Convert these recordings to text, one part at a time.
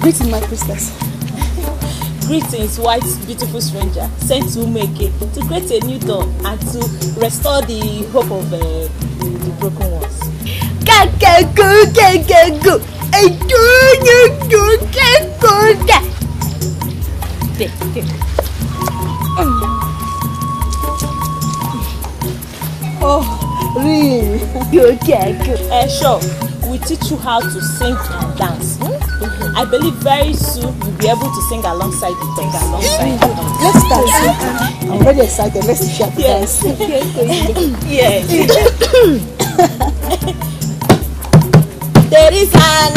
Greetings, my princess. Greetings, white, beautiful stranger, sent to Umueke to create a new dawn and to restore the hope of the broken ones. Go. Oh, really? Go. Sure, we teach you how to sing and dance. I believe very soon you'll be able to sing alongside the dance. Let's dance. Yeah. I'm really excited. Let's share the dance. Yeah. There is the eyes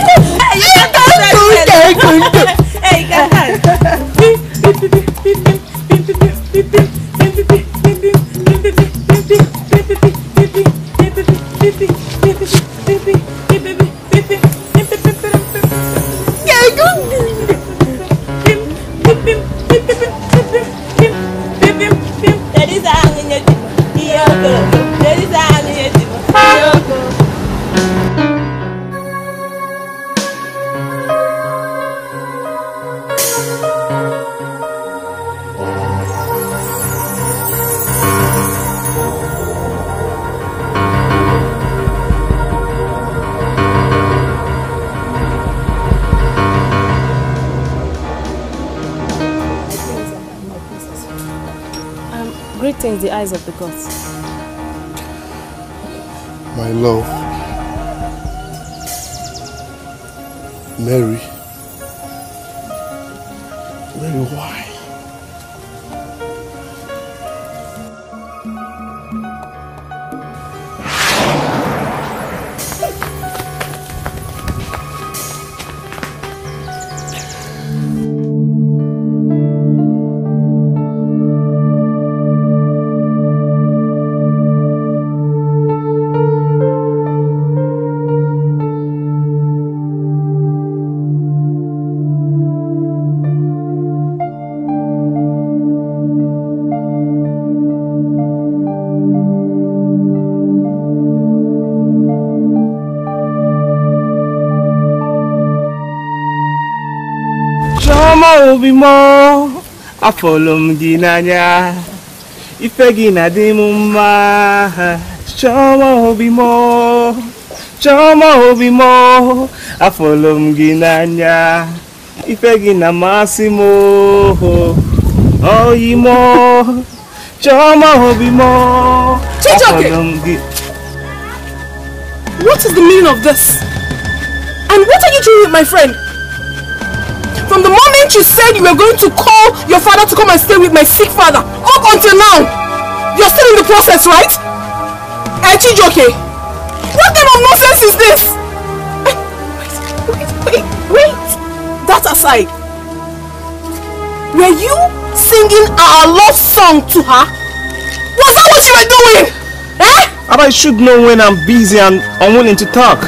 of the gods. My love, Mary. Mary, why? Afolum dinanya, ifegina dimuma. Choma obi mo. Afolum dinanya, ifegina masimo. Oyimo, choma obi mo. Chijoke. What is the meaning of this? And what are you doing with my friend? From the moment you said you were going to call your father to come and stay with my sick father, up until now, you're still in the process, right? Chijoke, what type of nonsense is this? Wait. That aside, were you singing our love song to her? Was that what you were doing? Eh? I should know when I'm busy and unwilling to talk.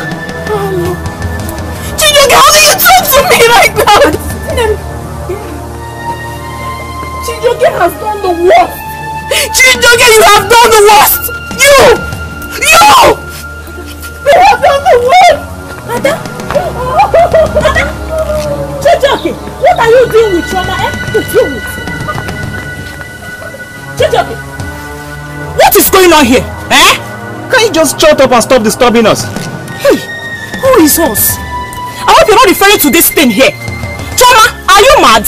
Chijoke, how do you talk to me like that? Chijoke has done the worst. Chijoke, you have done the worst. You have done the worst. Ada. Chijoke, what are you doing with Choma? Chijoke, what is going on here? Eh? Can you just shut up and stop disturbing us? Hey, who is us? I hope you're not referring to this thing here. Choma, are you mad?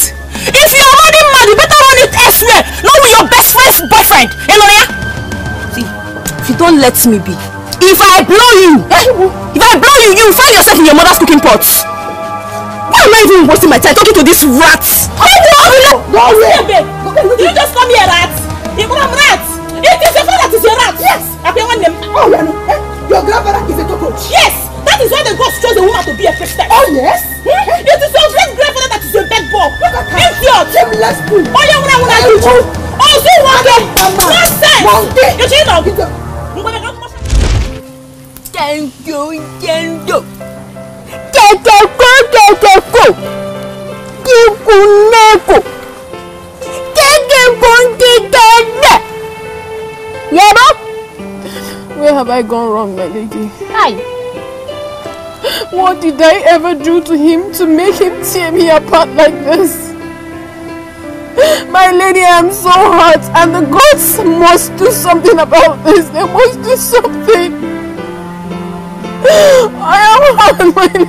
If you're already mad, you better run it elsewhere. Not with your best friend's boyfriend. Eloya? See, if you don't let me be, if I blow you, you will find yourself in your mother's cooking pot. Why am I even wasting my time talking to these rats? Go away. You just call me a rat. You call me a rat. It is your father that is a rat. Yes. Your grandfather is a cockroach. Yes. That is why the gods chose a woman to be a priestess. Oh yes? Hmm? It is your great grandfather that is a bed ball. Impure! Shameless fool! Oh, you want to do? Also, one day! Nonsense! You should know! Where have I gone wrong, my lady? Aye. What did I ever do to him to make him tear me apart like this? My lady, I am so hurt, and the gods must do something about this. They must do something. I am hurt, my lady.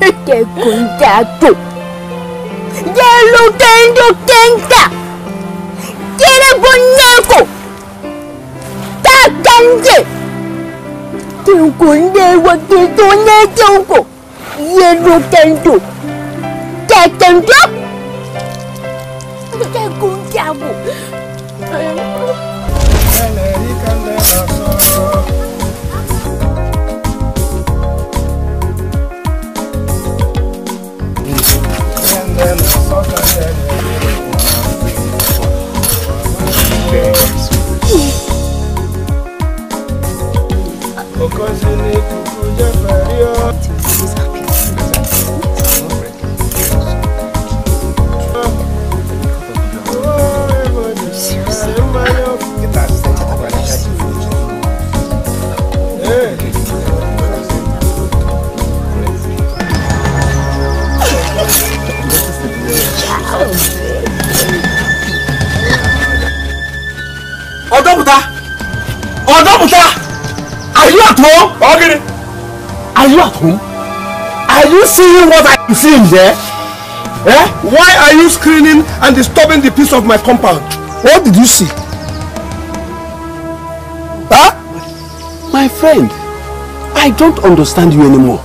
Seeing what I'm seeing there? Eh? Why are you screaming and disturbing the peace of my compound? What did you see? Huh? My friend, I don't understand you anymore.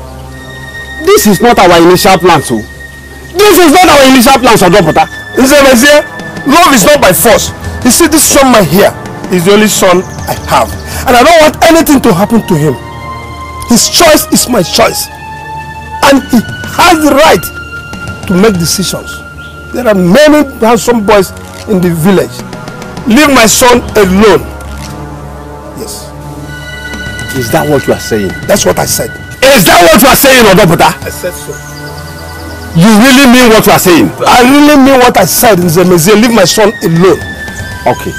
This is not our initial plan, so. This is not our initial plan, Odopata. Love is not by force. You see, this son right here is the only son I have. And I don't want anything to happen to him. His choice is my choice. And he has the right to make decisions. There are many handsome boys in the village. Leave my son alone. Yes. Is that what you are saying? That's what I said. Is that what you are saying, Odopata? I said so. You really mean what you are saying? I really mean what I said, Nzemeze. Leave my son alone. Okay.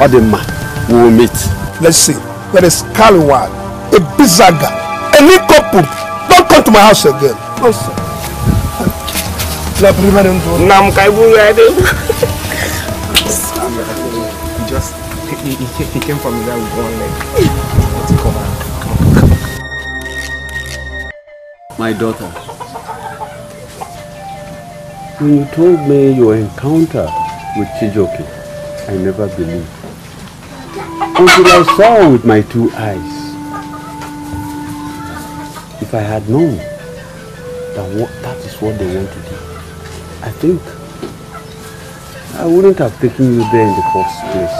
Odema, we will meet. Let's see. There is Kaluwa, a bizaga, a new couple. Don't come to my house again. No, sir. Just, he came from there with one leg. Let's come on. My daughter, when you told me your encounter with Chijoke, I never believed. Until I saw with my two eyes. If I had known that that is what they want to do, I think I wouldn't have taken you there in the first place.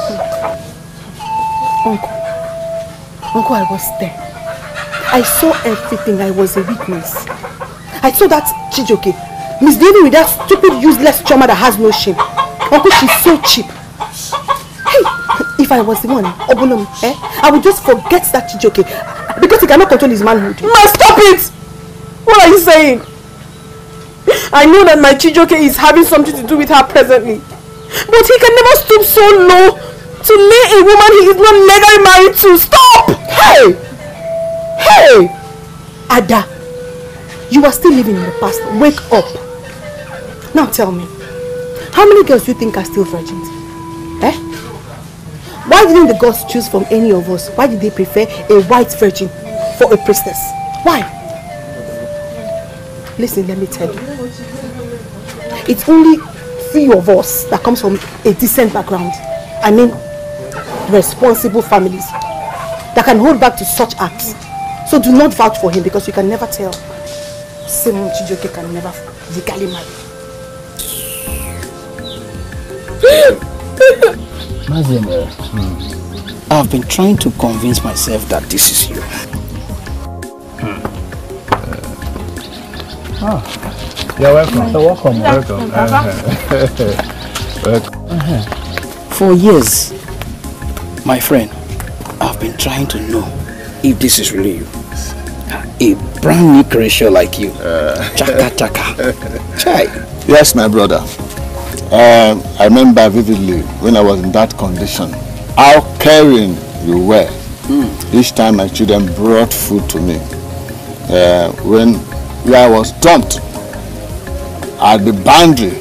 Uncle, I was there. I saw everything. I was a witness. I saw that Chijoke misdealing with that stupid, useless Choma that has no shame. Uncle, she's so cheap. Hey, if I was the one, Obunom, I would just forget that Chijoke. Because he cannot control his manhood. Ma, stop it! What are you saying? I know that my Chijoke is having something to do with her presently. But he can never stoop so low to lay a woman he is not legally married to. Stop! Hey! Hey! Ada, you are still living in the past. Wake up. Now tell me, how many girls do you think are still virgins? Why didn't the gods choose from any of us? Why did they prefer a white virgin for a priestess? Why? Listen, let me tell you. It's only 3 of us that comes from a decent background. I mean, responsible families that can hold back to such acts. So do not vouch for him because you can never tell. Simon Chijoke can never legally marry. I've been trying to convince myself that this is you. You're welcome. So welcome. Welcome. For years, my friend, I've been trying to know if this is really you. A brand new creature like you. Chaka chaka. Chai. Yes, my brother. I remember vividly when I was in that condition, how caring you were. Each time my children brought food to me. When I was dumped at the boundary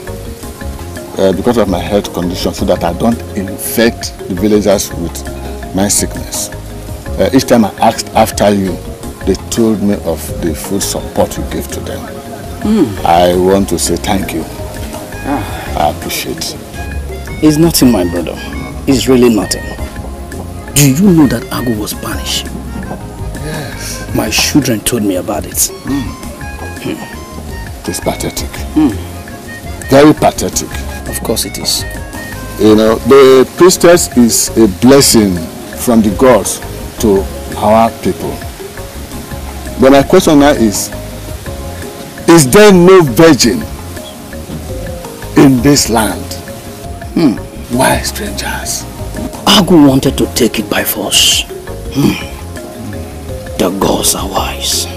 because of my health condition, so that I don't infect the villagers with my sickness. Each time I asked after you, they told me of the food support you gave to them. I want to say thank you. I appreciate it. It's nothing, my brother. It's really nothing. Do you know that Agu was banished? Yes. My children told me about it. It is pathetic. Very pathetic. Of course it is. You know, the priestess is a blessing from the gods to our people. But my question now is there no virgin in this land? Why strangers? Agu wanted to take it by force. The gods are wise.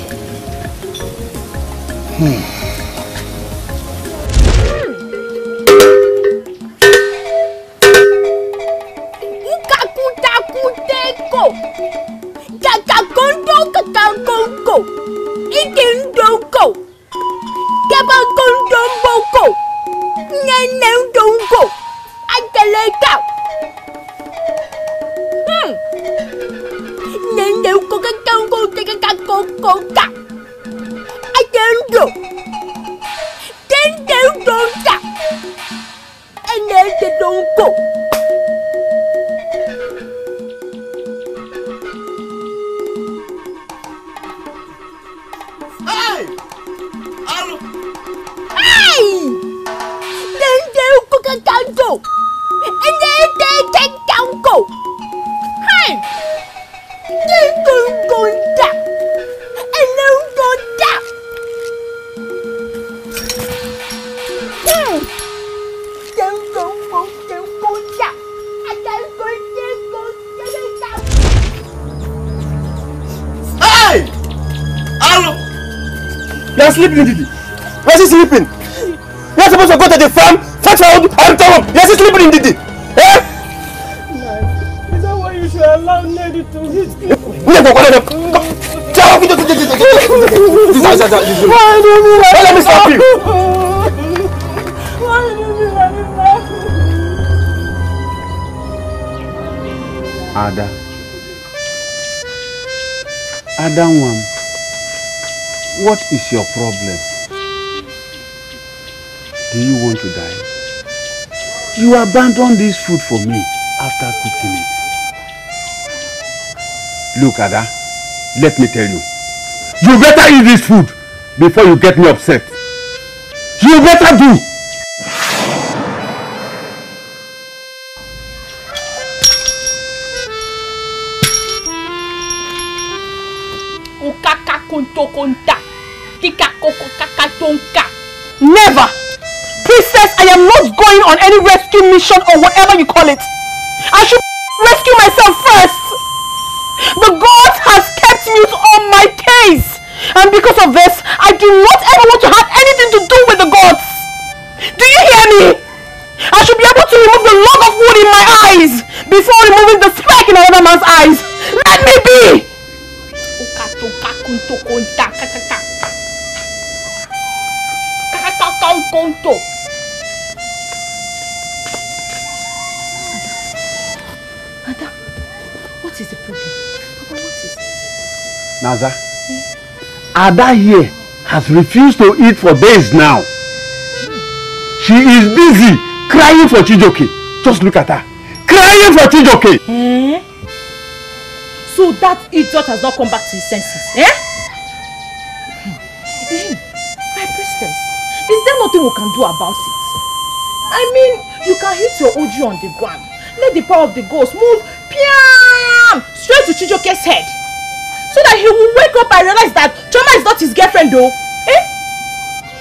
What is your problem? Do you want to die? You abandoned this food for me after cooking it. Look, Ada, let me tell you. You better eat this food before you get me upset. You better do. Never! Princess, I am not going on any rescue mission or whatever you call it. I should rescue myself first. The God has kept mute on my case. And because of this, I do not ever want to have anything to do with the gods. Do you hear me? I should be able to remove the log of wood in my eyes before removing the speck in another man's eyes. Let me be! Conto. Ada, what is the problem? Papa, what is it? Naza, Ada here has refused to eat for days now. She is busy crying for Chijoke. Just look at her. Crying for Chijoke. So that idiot has not come back to his senses. My priestess. Is there nothing we can do about it? I mean, you can hit your Oju on the ground. Let the power of the ghost move piam, straight to Chijoke's head. So that he will wake up and realize that Choma is not his girlfriend though.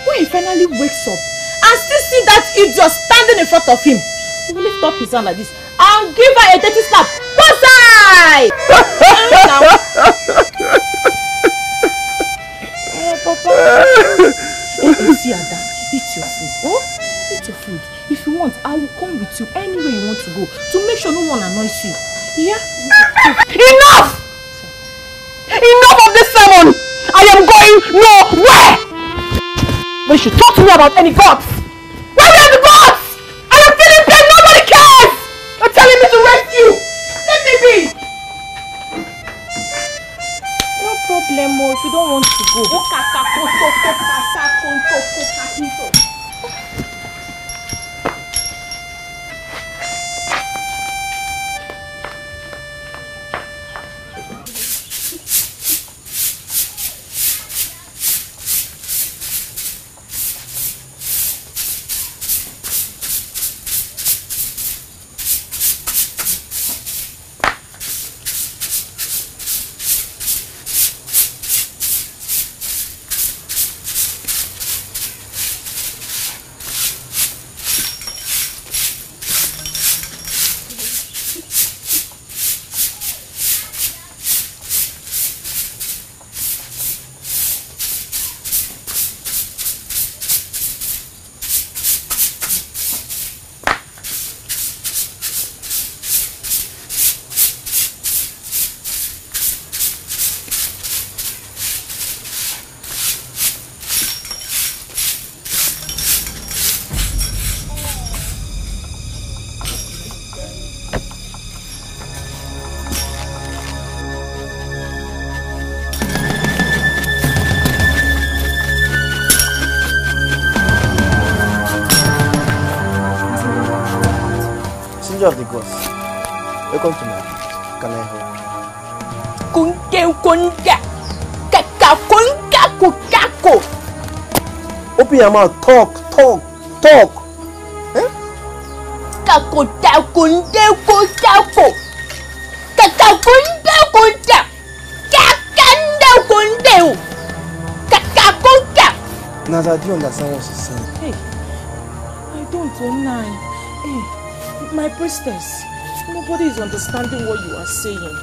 When he finally wakes up and still see that idiot standing in front of him, he will lift up his hand like this and give her a dirty slap. Bonsai! you anywhere you want to go to make sure no one annoys you. Yeah? Enough! Enough of this sermon! I am going nowhere! When you talk to me about any gods, where are the gods? I am feeling pain, nobody cares! You're telling me to rescue! Let me be! No problem, Mo, if you don't want to go. Of the gods, welcome to my house. Can I help? Open your mouth, talk. Eh? Naza, do you understand what she's saying? Hey, I don't deny. Hey. My priestess, nobody is understanding what you are saying.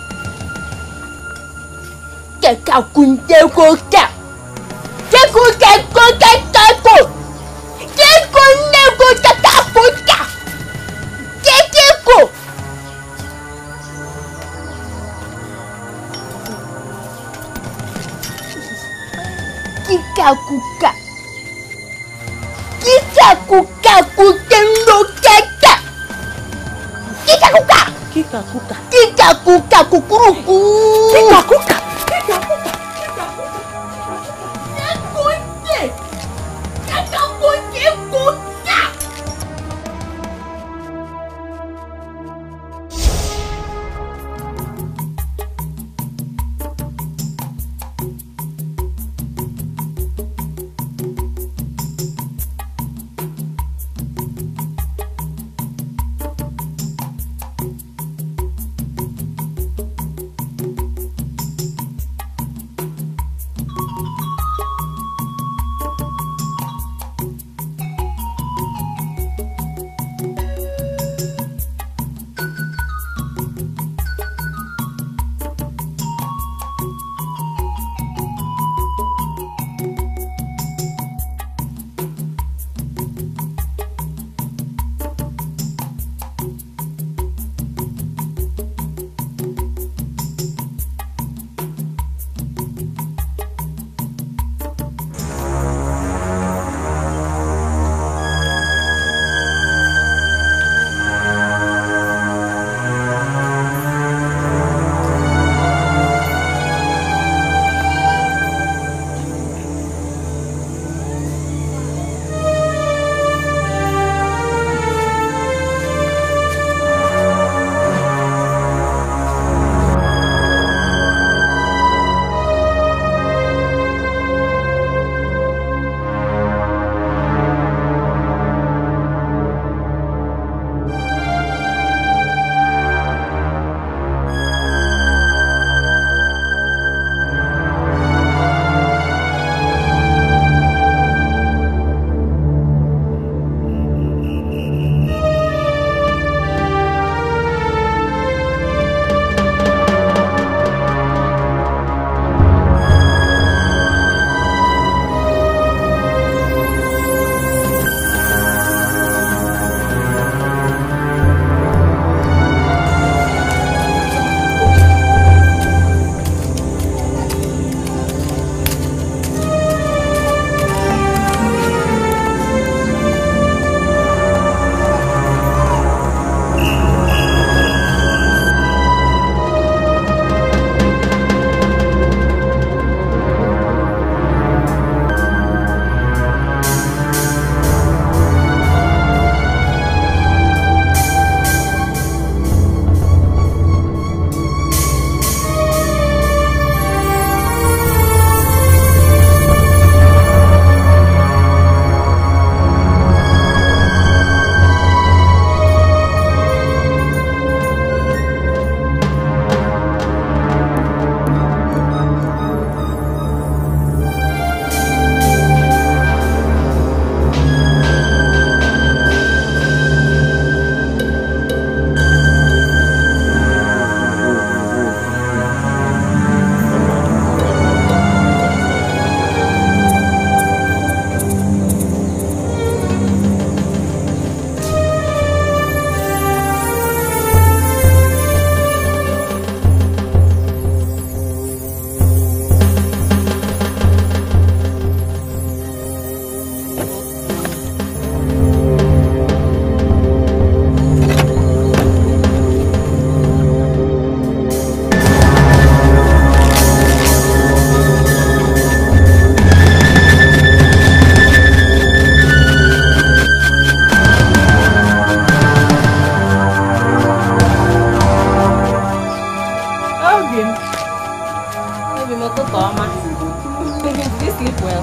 love you, Moto Toma. Please sleep well.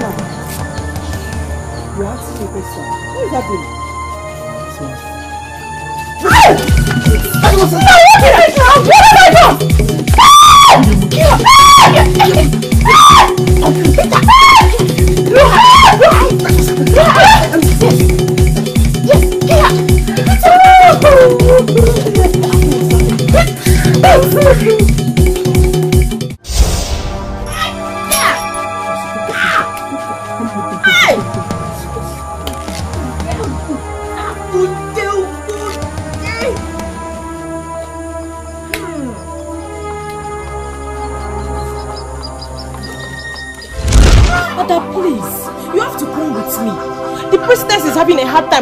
Now, we have to take a song. What is happening? No, what did I do? What have I done?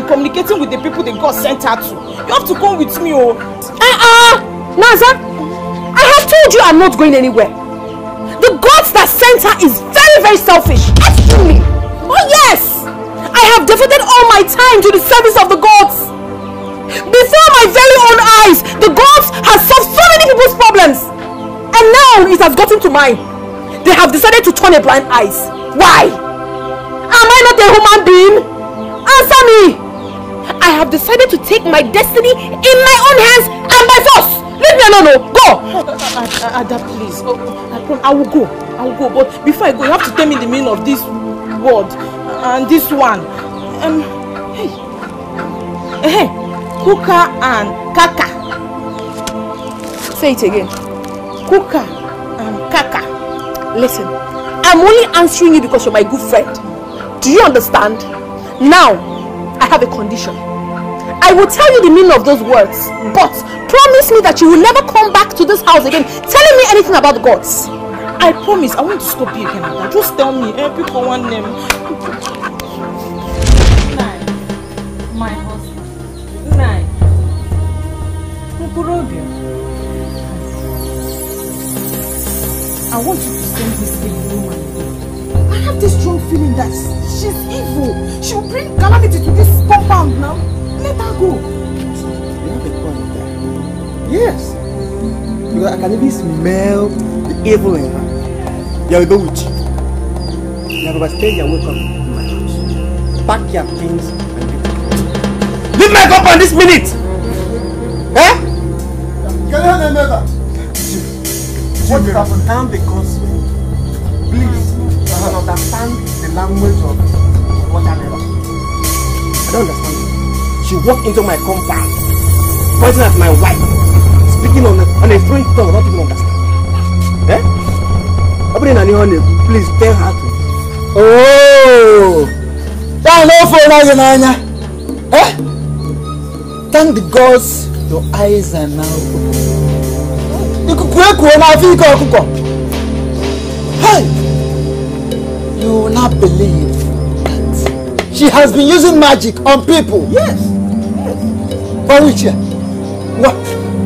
Communicating with the people they got sent out to. You have to come with me, oh. Naza, I have told you I'm not going anywhere. The gods that sent her is very, very selfish. Excuse me. Oh yes, I have devoted all my time to the service of the gods. Before my very own eyes, the gods have solved so many people's problems, and now it has gotten to mine. They have decided to turn a blind eye. Why? Am I not a human being? Answer me. I have decided to take my destiny in my own hands and by force. Leave me alone, no. Go! Ada, please. I will go. I will go. But before I go, you have to tell me the meaning of this word and this one. Hey. Kuka and Kaka. Say it again. Kuka and Kaka. Listen, I'm only answering you because you're my good friend. Do you understand? Now, I have a condition. I will tell you the meaning of those words, but promise me that you will never come back to this house again telling me anything about the gods. I promise. I won't stop you again. Just tell me every one name. Nine. My husband. Nine. I want you to send this thing to woman. I have this strong feeling that she's evil. She'll bring calamity to this compound now. Let her go. You have a point there. Yes. Because I can even smell the evil in her. Yeah, we go with you. Never overstay your welcome in my house. Pack your things and leave. Leave my compound this minute! Eh? What is happening? I'm the consul. Please, you don't understand the language of watermelon. I don't understand it. She walked into my compound, pointing at my wife, speaking on a French tongue. I don't understand. Eh? Please tell her to. Oh! Eh? Thank the gods your eyes are now open. Hey! You will not believe that she has been using magic on people. Yes. Baruchia. What?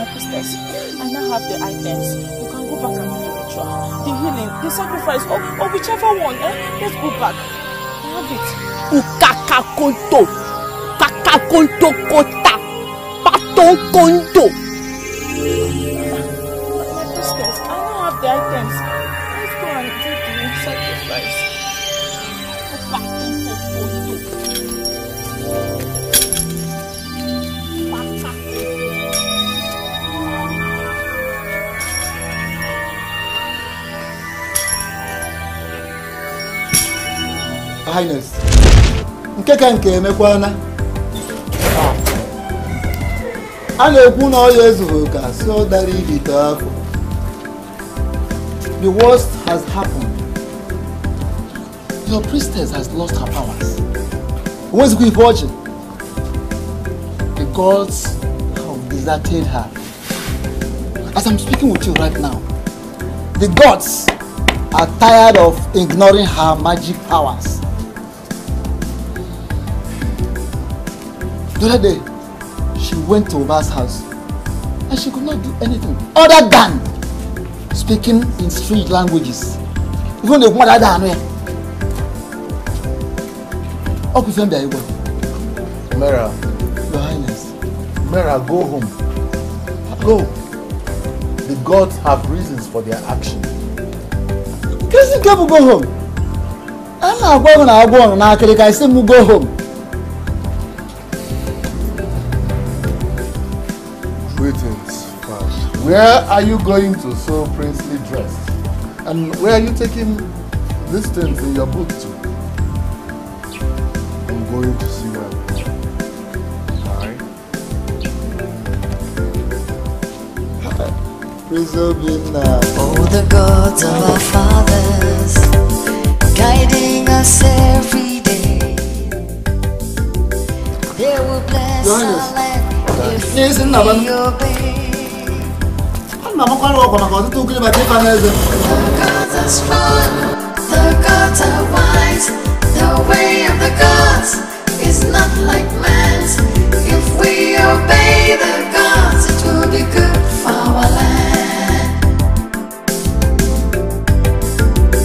my priestess. I now have the items. You can go back and do the ritual. The healing, the sacrifice, or whichever one. Let's go back. I have it. Ukakakonto. Kakakonto kota. Patokonto. My priestess, I now have the items. Let's go and do the sacrifice. Highness, Nkeke mekwana. Alekuna oyezuka, so that be careful. The worst has happened. Your priestess has lost her powers. What's good fortune? The gods have deserted her. As I'm speaking with you right now, the gods are tired of ignoring her magic powers. The other day, she went to Oba's house and she could not do anything other than speaking in strange languages. Even the mother than me. Umera, Your Highness. Umera, go home. Go. The gods have reasons for their action. Christian people go home. I'm not going to go home. I say we go home. Where are you going to so princely dressed? And where are you taking these things in your book to? I'm going to see where I'm going. Alright? Preserve him now. Oh, the gods of our fathers, guiding us every day. They will bless our land if we obey. The gods are strong, the gods are wise. The way of the gods is not like man's. If we obey the gods, it will be good for our land.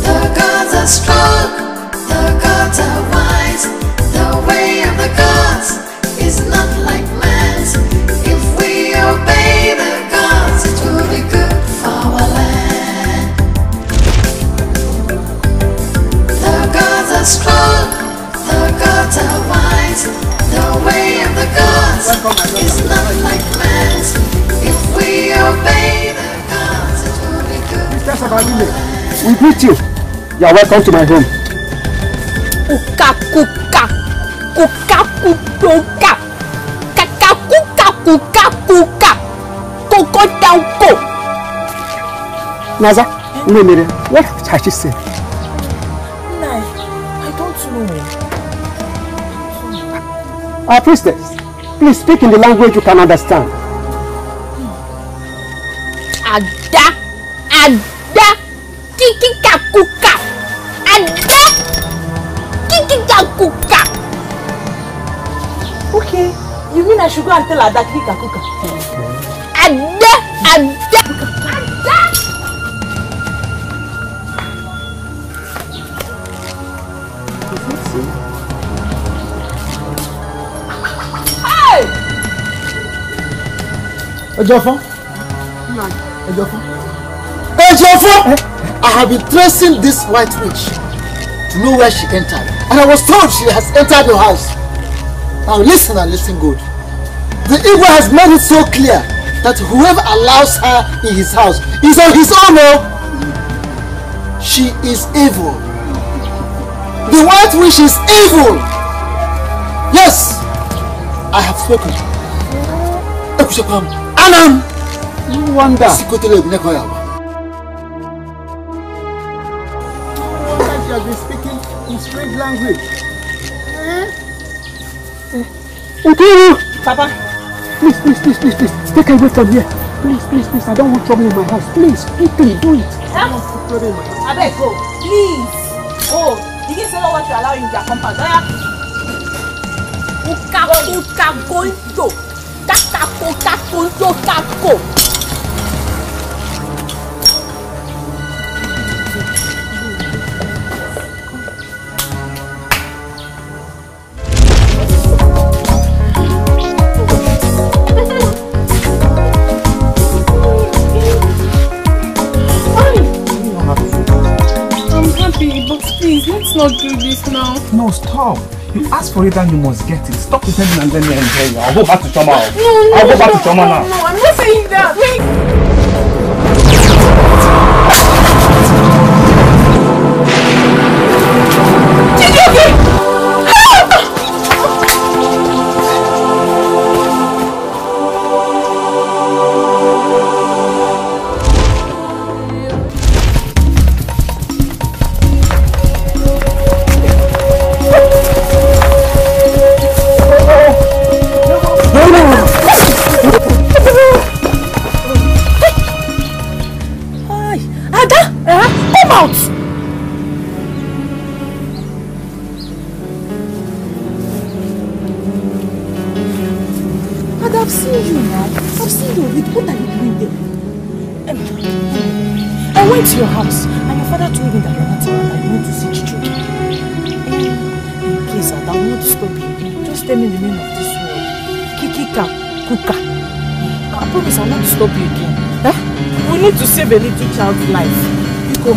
The gods are strong, the gods are wise. The way of the gods is not like man's. If we obey the it will be good for our land. The gods are strong, the gods are wise. The way of the gods is not like man's. If we obey the gods, it will be good for our land. We greet you. You are welcome to my home. Naza, Meri, what has she said? No, I don't know. Our priestess, please speak in the language you can understand. Ada, Ada, Kikikakuka, Ada, Kikikakuka. Okay, you mean I should go and tell Ada Kikikakuka? Ada, Ada. Ejofo? No. Ejofo? Ejofo! I have been tracing this white witch to know where she entered. And I was told she has entered your house. Now listen and listen good. The Igwe has made it so clear that whoever allows her in his house is on his own. She is evil. The white witch is evil. Yes, I have spoken. Anam! You wonder. You have been speaking in strange language. Papa, please, take away from here. Please, I don't want trouble in my house. Please, quickly, do it. I want to trouble in my house. I beg, go. Please. Oh, you can say what you allow in your compound. Uka, uka, go, go. Kaka, kaka, kaka, go. Not do this now. No, stop. You ask for it and you must get it. Stop pretending and then you enjoy it. I'll go back to Choma. I'll go back to Choma now. No, I'm not saying that. Wait. Chijoke! Save a little child's life. You go.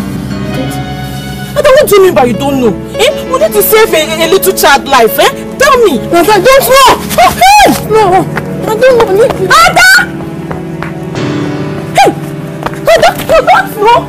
Ada, what do you mean by you don't know? Eh? We need to save a little child's life, eh? Tell me! I don't know! Hey! No! I don't know! Ada! Hey! Ada, you don't know!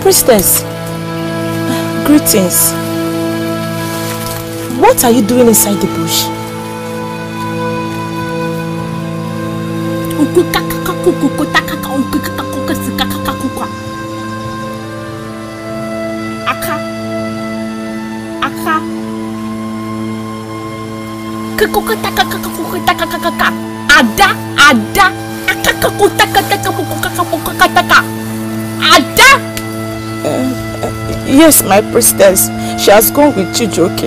Priestess, greetings. What are you doing inside the bush? Ada! Yes, my priestess. She has gone with Chijoke.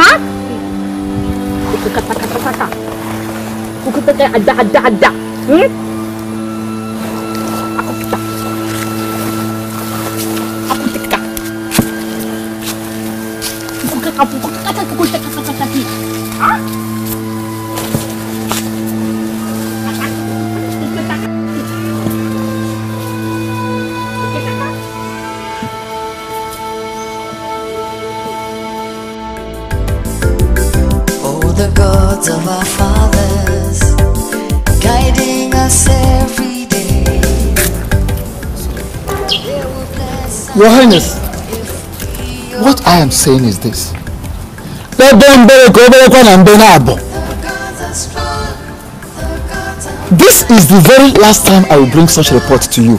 Huh? Your Highness, what I am saying is this. This is the very last time I will bring such a report to you.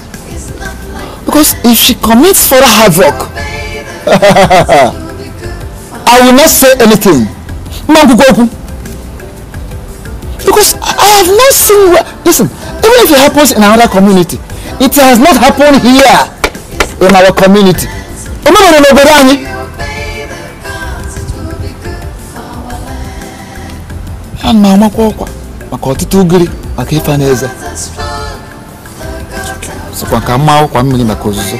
Because if she commits further havoc, I will not say anything. Because I have not seen... Listen, even if it happens in another community, it has not happened here. In our community. And Mama Kwakwa, Makotitugri, Makifaneza. So Kwakamau, Kwamini Makozo.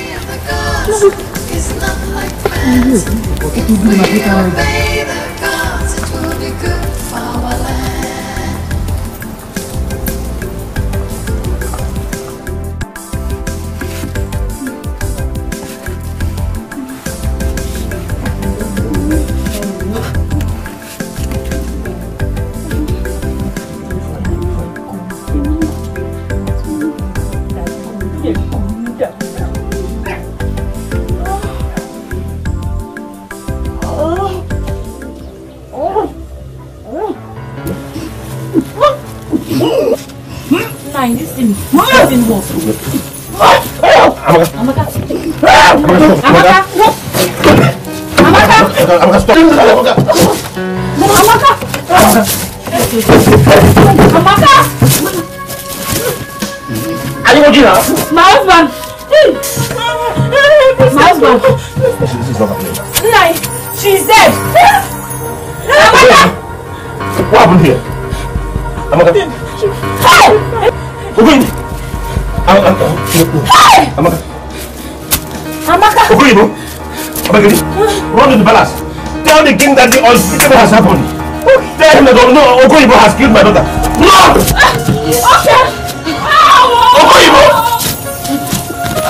fine. This thing is nothing more. Amaka! Are you okay now? My husband! My husband! This is not happening. Like, she's dead! Amaka! What happened here? Amaka! Hey! Ogunibo! Amaka! Amaka! Ogunibo! Amaka! Run with the balance! Tell the king that the unspeakable has happened! Tell him that no, Ogunibo has killed my daughter. No! Okay! Ogunibo!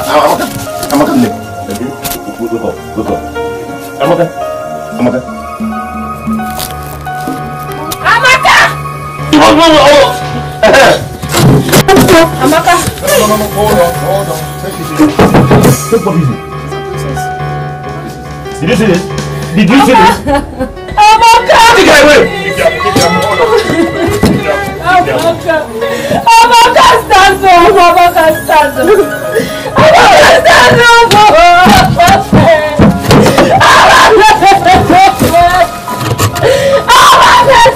Amaka, wake up, wake up. Amaka, Amaka. Amaka! Amaka! Hold on. Take it easy. Take what easy. Did you see this? Amaka! Take it away! Amaka, stand up! Amaka, stand up! Amaka, stand up! Amaka,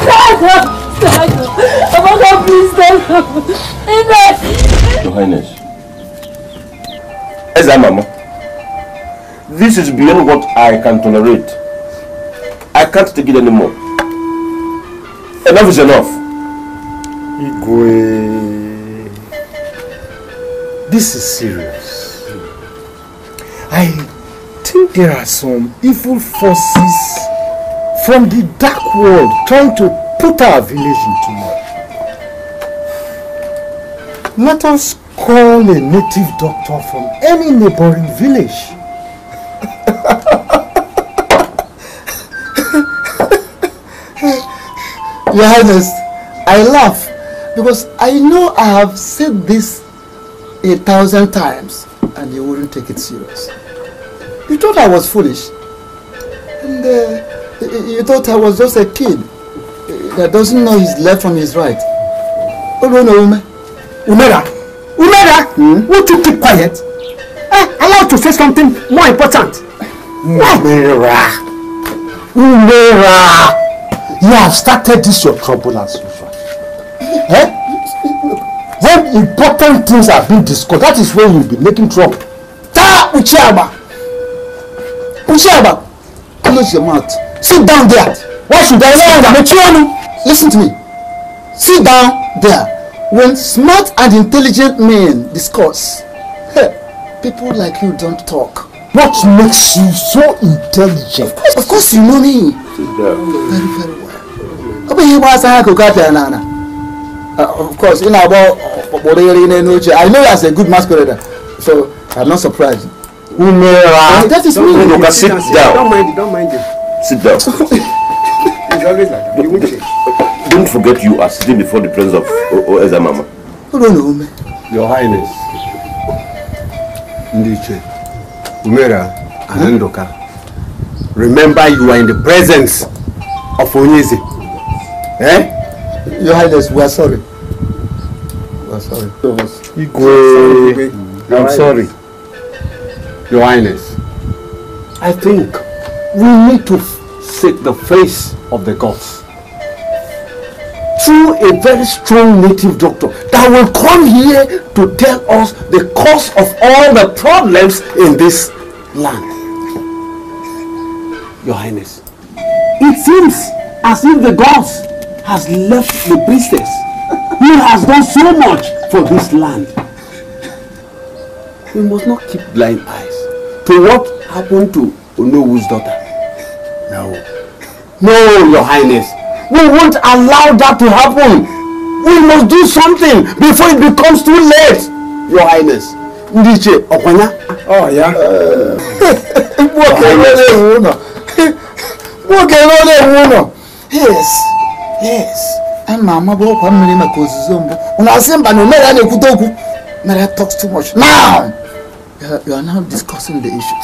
stand up! Amaka, please stand up! Your Highness, Oezamama, this is beyond what I can tolerate. I can't take it anymore. Enough is enough. Igwe, this is serious. I think there are some evil forces from the dark world trying to put our village into mourning. Let us call a native doctor from any neighboring village. Your Highness, I laugh because I know I have said this 1,000 times and you wouldn't take it serious. You thought I was foolish, and you thought I was just a kid that doesn't know his left from his right. Oh no, no, Umera! Umera! Hmm? Won't you keep quiet? Allowed to say something more important. Umera! Umera! You have started this your trouble as usual. Eh? When important things are being discussed, that is when you'll be making trouble. Ta Uchiaba! Uchiaba! Close your mouth. Sit down there. Why should I stand up? Listen to me. Sit down there. When smart and intelligent men discuss, people like you don't talk. What makes you so intelligent? Of course you know me. Very, very well. Of course, in I know as a good masquerader, so I'm not surprised. Umera, that is me. Sit down. Don't mind it. Sit down. It's always like that. You will change. Don't forget you are sitting before the presence of Oezamama. Your Highness, Ndiche, Umera, and Nduka. Remember, you are in the presence of Onezi. Eh? Your Highness, we are sorry. Igwe, I'm sorry. Your Highness, I think we need to seek the face of the gods through a very strong native doctor that will come here to tell us the cause of all the problems in this land. Your Highness, it seems as if the gods has left the priestess who has done so much for this land. We must not keep blind eyes to what happened to Onowu's daughter. No, Your Highness. We won't allow that to happen. We must do something before it becomes too late, Your Highness. Ndiche, Okwanya? Oh, yeah. Yes. And Mama broke one minute because Zombo. When I say Banomera Nekudoku, Mera talks too much. Now! You are now discussing the issue.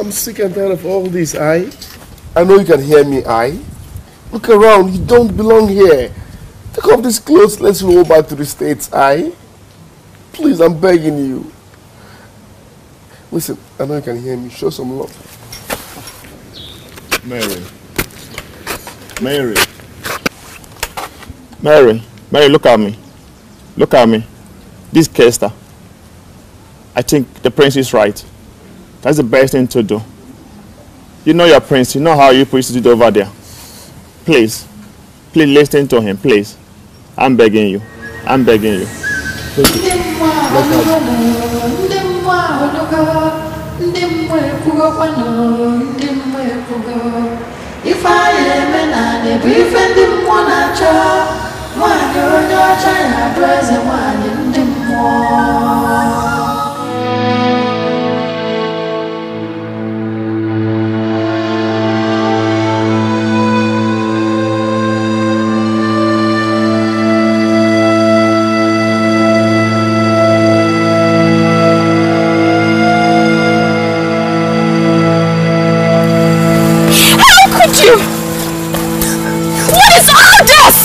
I'm sick and tired of all this, I know you can hear me, I. Look around, you don't belong here. Take off these clothes, let's roll back to the States, aye? Please, I'm begging you. Listen, I know you can hear me. Show some love. Mary, look at me. Look at me. This Kester. I think the prince is right. That's the best thing to do. You know your prince. You know how you used to do over there. Please. Please listen to him. Please. I'm begging you. I'm begging you. If I am How could you? What is all this?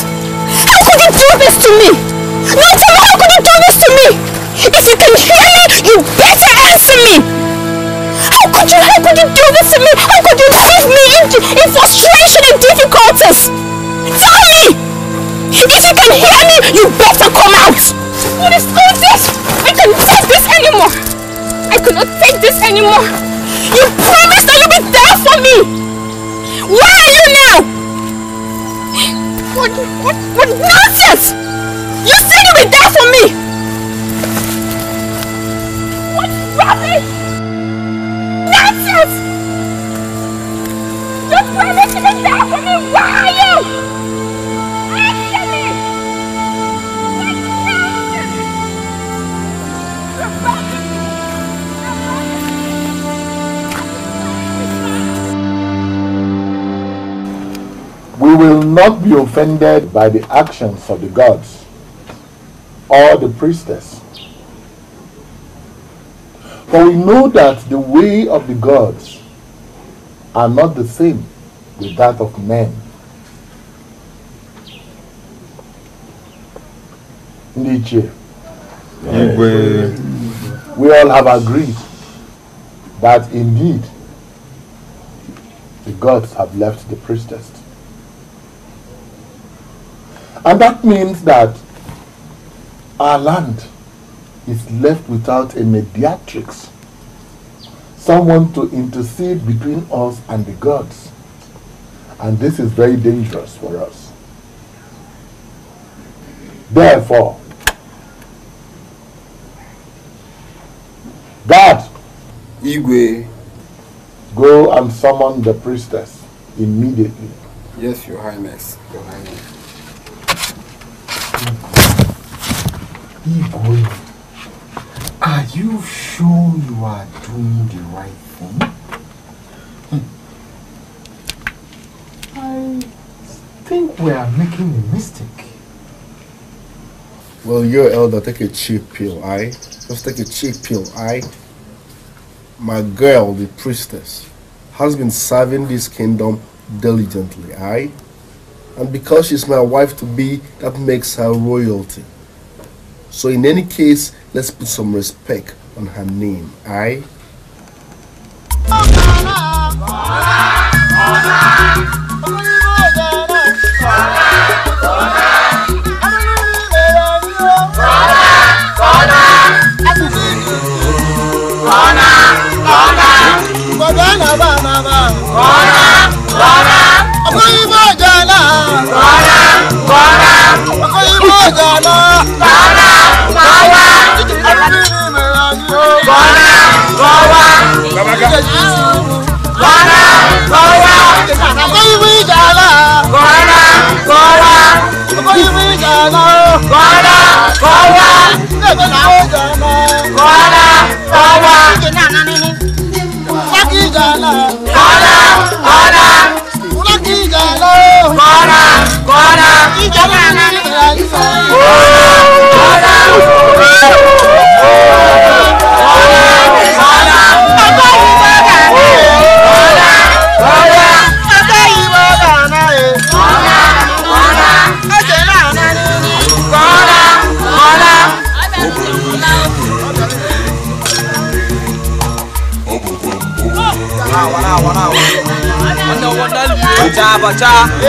Do this to me! No, Choma, how could you do this to me? If you can hear me, you better answer me! How could you do this to me? How could you leave me in frustration and difficulties? Tell me! If you can hear me, you better come out! What is all this? I cannot take this anymore! I cannot take this anymore! You promised that you'll be there for me! Where are you now? What nonsense! You said you were there for me! What rubbish! Nonsense! You promised you were there for me! Where are you? Answer me! What nonsense! You're rubbish! We will not be offended by the actions of the gods or the priestess. For we know that the way of the gods are not the same with that of men. Igwe. We all have agreed that indeed the gods have left the priestess. And that means that our land is left without a mediatrix, someone to intercede between us and the gods. And this is very dangerous for us. Therefore, God, Igwe, go and summon the priestess immediately. Yes, Your Highness. Your Highness. Igwe, are you sure you are doing the right thing? I think we are making a mistake. Well, your elder, take a cheap pill, aye? Just take a cheap pill, aye? My girl, the priestess, has been serving this kingdom diligently, aye? And because she's my wife-to-be, that makes her royalty. So in any case, let's put some respect on her name, aye? Abacha.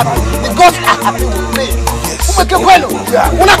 The gods are happy with me. Umeke kwelo. Una.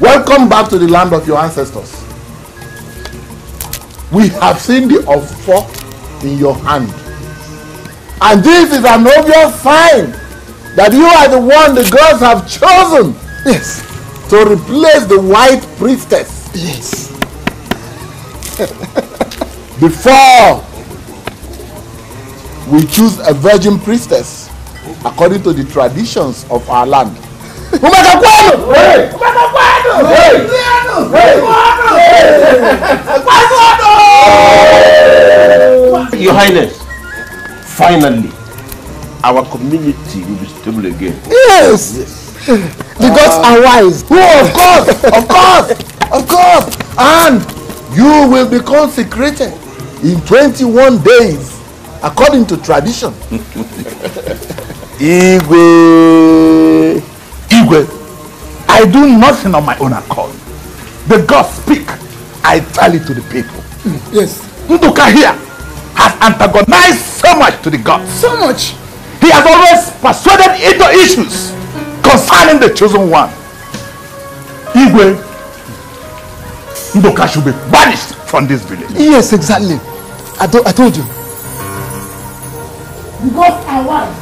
Welcome back to the land of your ancestors. We have seen the offer in your hand, and this is an obvious sign that you are the one the girls have chosen. Yes. To replace the white priestess. Yes. Before we choose a virgin priestess, according to the traditions of our land. Your Highness, finally, our community will be stable again. Yes, yes. The gods are wise. Oh, of course, of course, of course. And you will be consecrated in 21 days, according to tradition. Igwe. Igwe, I do nothing on my own accord. The gods speak, I tell it to the people. Yes. Nduka here has antagonized so much to the gods. So much. He has always persuaded into issues concerning the chosen one. Igwe, Nduka should be banished from this village. Yes, exactly. I told you. The gods are wise.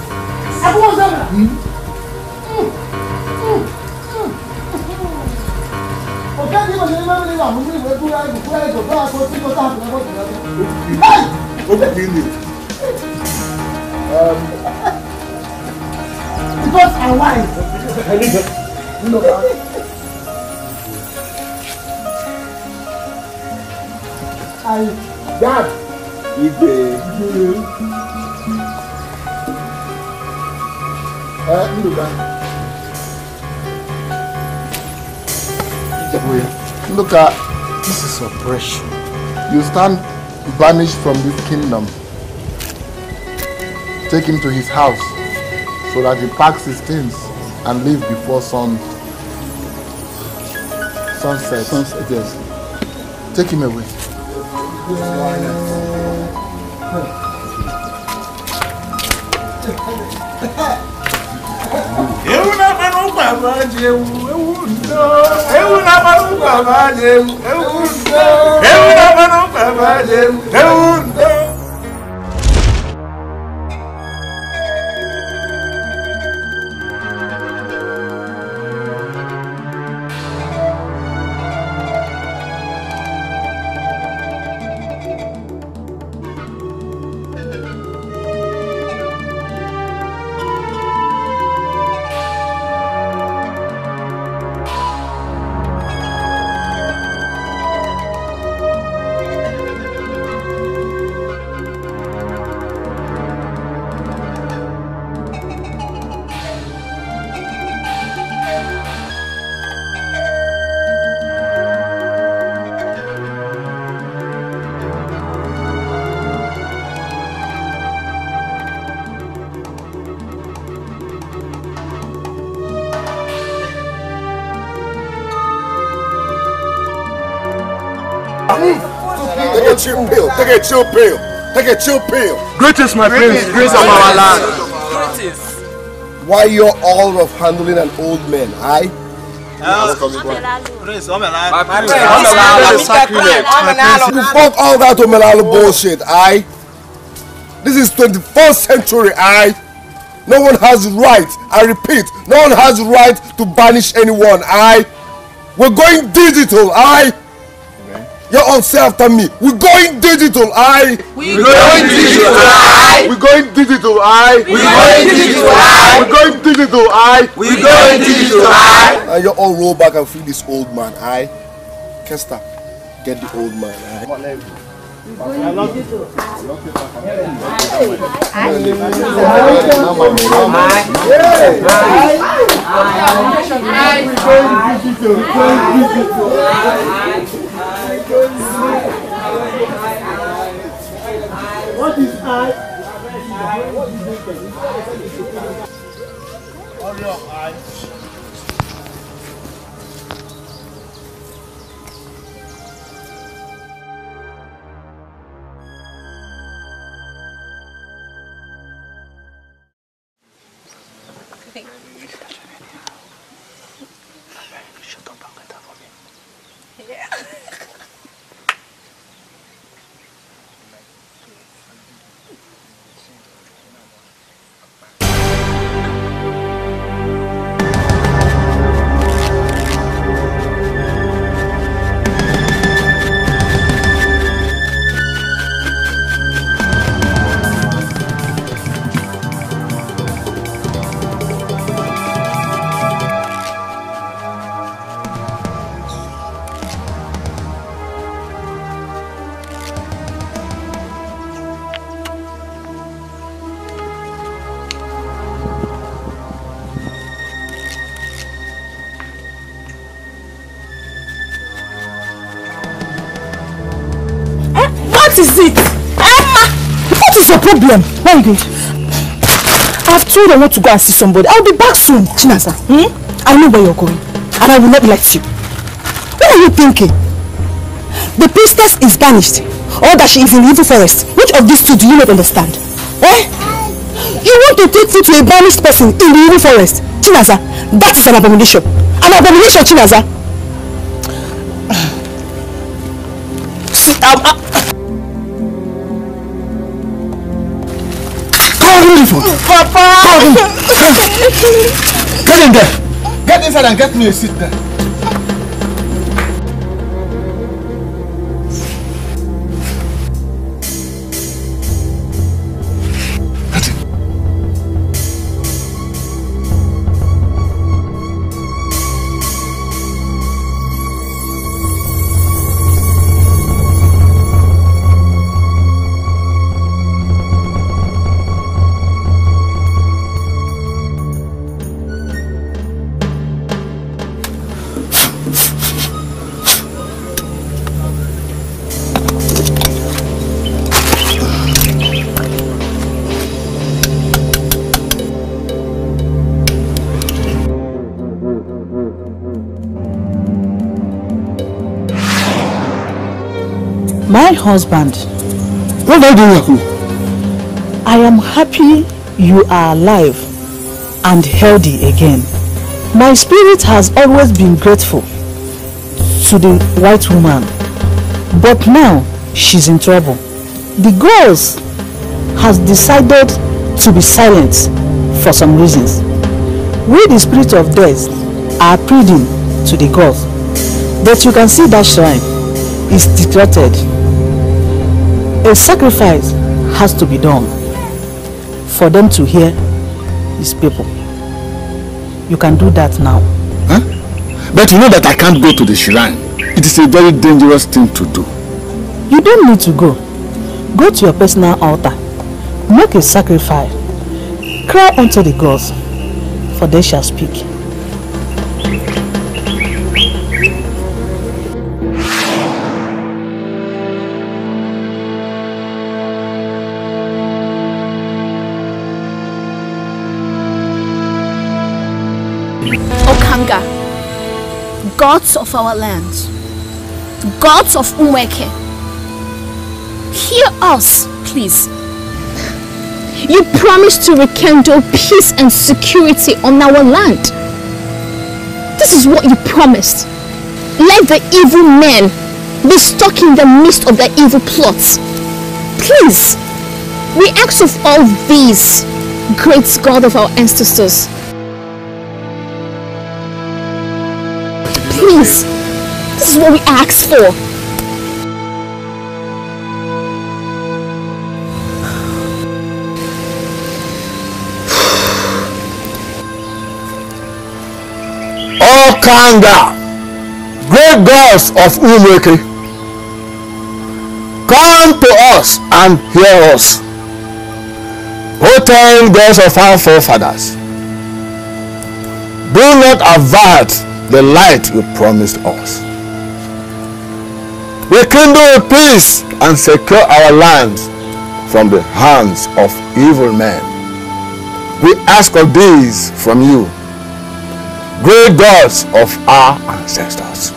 Because I'm wise. Look at this is oppression. You stand banished from this kingdom. Take him to his house so that he packs his things and leave before sunset. Sunset, yes. Take him away. Take a chill pill. Take a chill pill. Greatest, my prince. Grace of our land. Greatest. Why you're all of handling an old man, aye? Prince, Omelalu. You fuck all that Omelalu bullshit, aye? This is 21st century, aye? No one has right, I repeat, no one has right to banish anyone, aye? We're going digital, aye? You all say after me. We're going digital, aye. We're going digital, aye. We're going digital, aye. We're going digital, aye. We're going digital, aye. We're going digital, aye. And you all roll back and free this old man, aye. Kester, get the old man. What is I? Problem. Why did? I've told I want to go and see somebody. I'll be back soon. Chinaza, I know where you're going and I will not let you. What are you thinking? The priestess is banished, or that she is in the evil forest. Which of these two do you not understand? Eh? You want to take food to a banished person in the evil forest? Chinaza, that is an abomination. An abomination, Chinaza. Papa! Get in there! Get inside and get me a seat there. My husband. What are you doing with me? I am happy you are alive and healthy again. My spirit has always been grateful to the white woman, but now she's in trouble. The girls has decided to be silent for some reasons. We the spirit of death are pleading to the gods that you can see that shrine is decrepit. A sacrifice has to be done for them to hear these people. You can do that now. Huh? But you know that I can't go to the shrine. It is a very dangerous thing to do. You don't need to go. Go to your personal altar. Make a sacrifice. Cry unto the gods, for they shall speak. Gods of our lands, gods of Umueke, hear us, please. You promised to rekindle peace and security on our land. This is what you promised. Let the evil men be stuck in the midst of their evil plots. Please, we ask of all these, great God of our ancestors. Please, this is what we asked for. Okanga, great gods of Umueke, Come to us and hear us. O ten gods of our forefathers, do not avert the light you promised us. We kindle peace and secure our lands from the hands of evil men. We ask of these from you, great gods of our ancestors.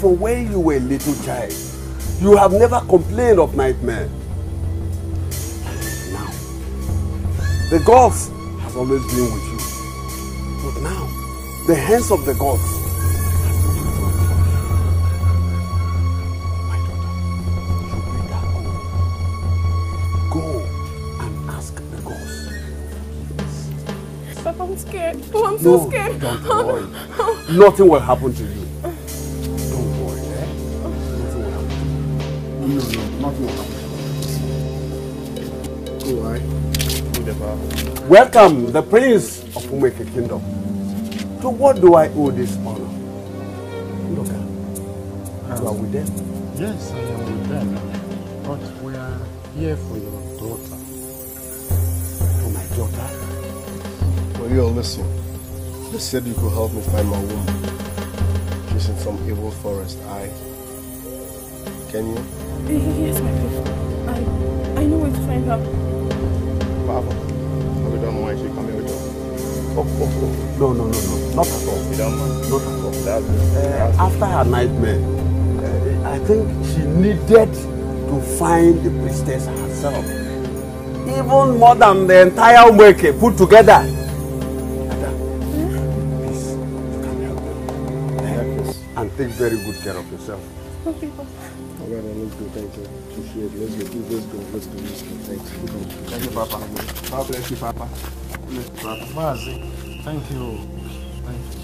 For when you were a little child, you have never complained of nightmare. Now, the gods have always been with you, but now, the hands of the gods have been with you. My daughter, you better go. Go and ask the gods. Papa, I'm scared. Oh, I'm so scared. Don't worry. Nothing will happen to you. Welcome, the Prince of Umueke Kingdom. To what do I owe this honor? Look, you are with them? Yes, I am with them. But we are here for your daughter. For my daughter? Well, you all listen. You said you could help me find my woman. She's in some evil forest. Can you? Yes, my friend. I know where to find her. Baba. We don't mind you coming with us. Oh. No. Not at all. We don't mind. Not at all. After her nightmare, I think she needed to find the priestess herself. Even more than the entire Umueke put together. Ada, please, you can help me. Help us. And take very good care of yourself. Okay, Papa. All right, let's go. Thank you. Appreciate it. Let's go. Thank you. Thank you, Papa. God bless you, Papa. Bless you, Papa. Mazi. Thank you. Thank you.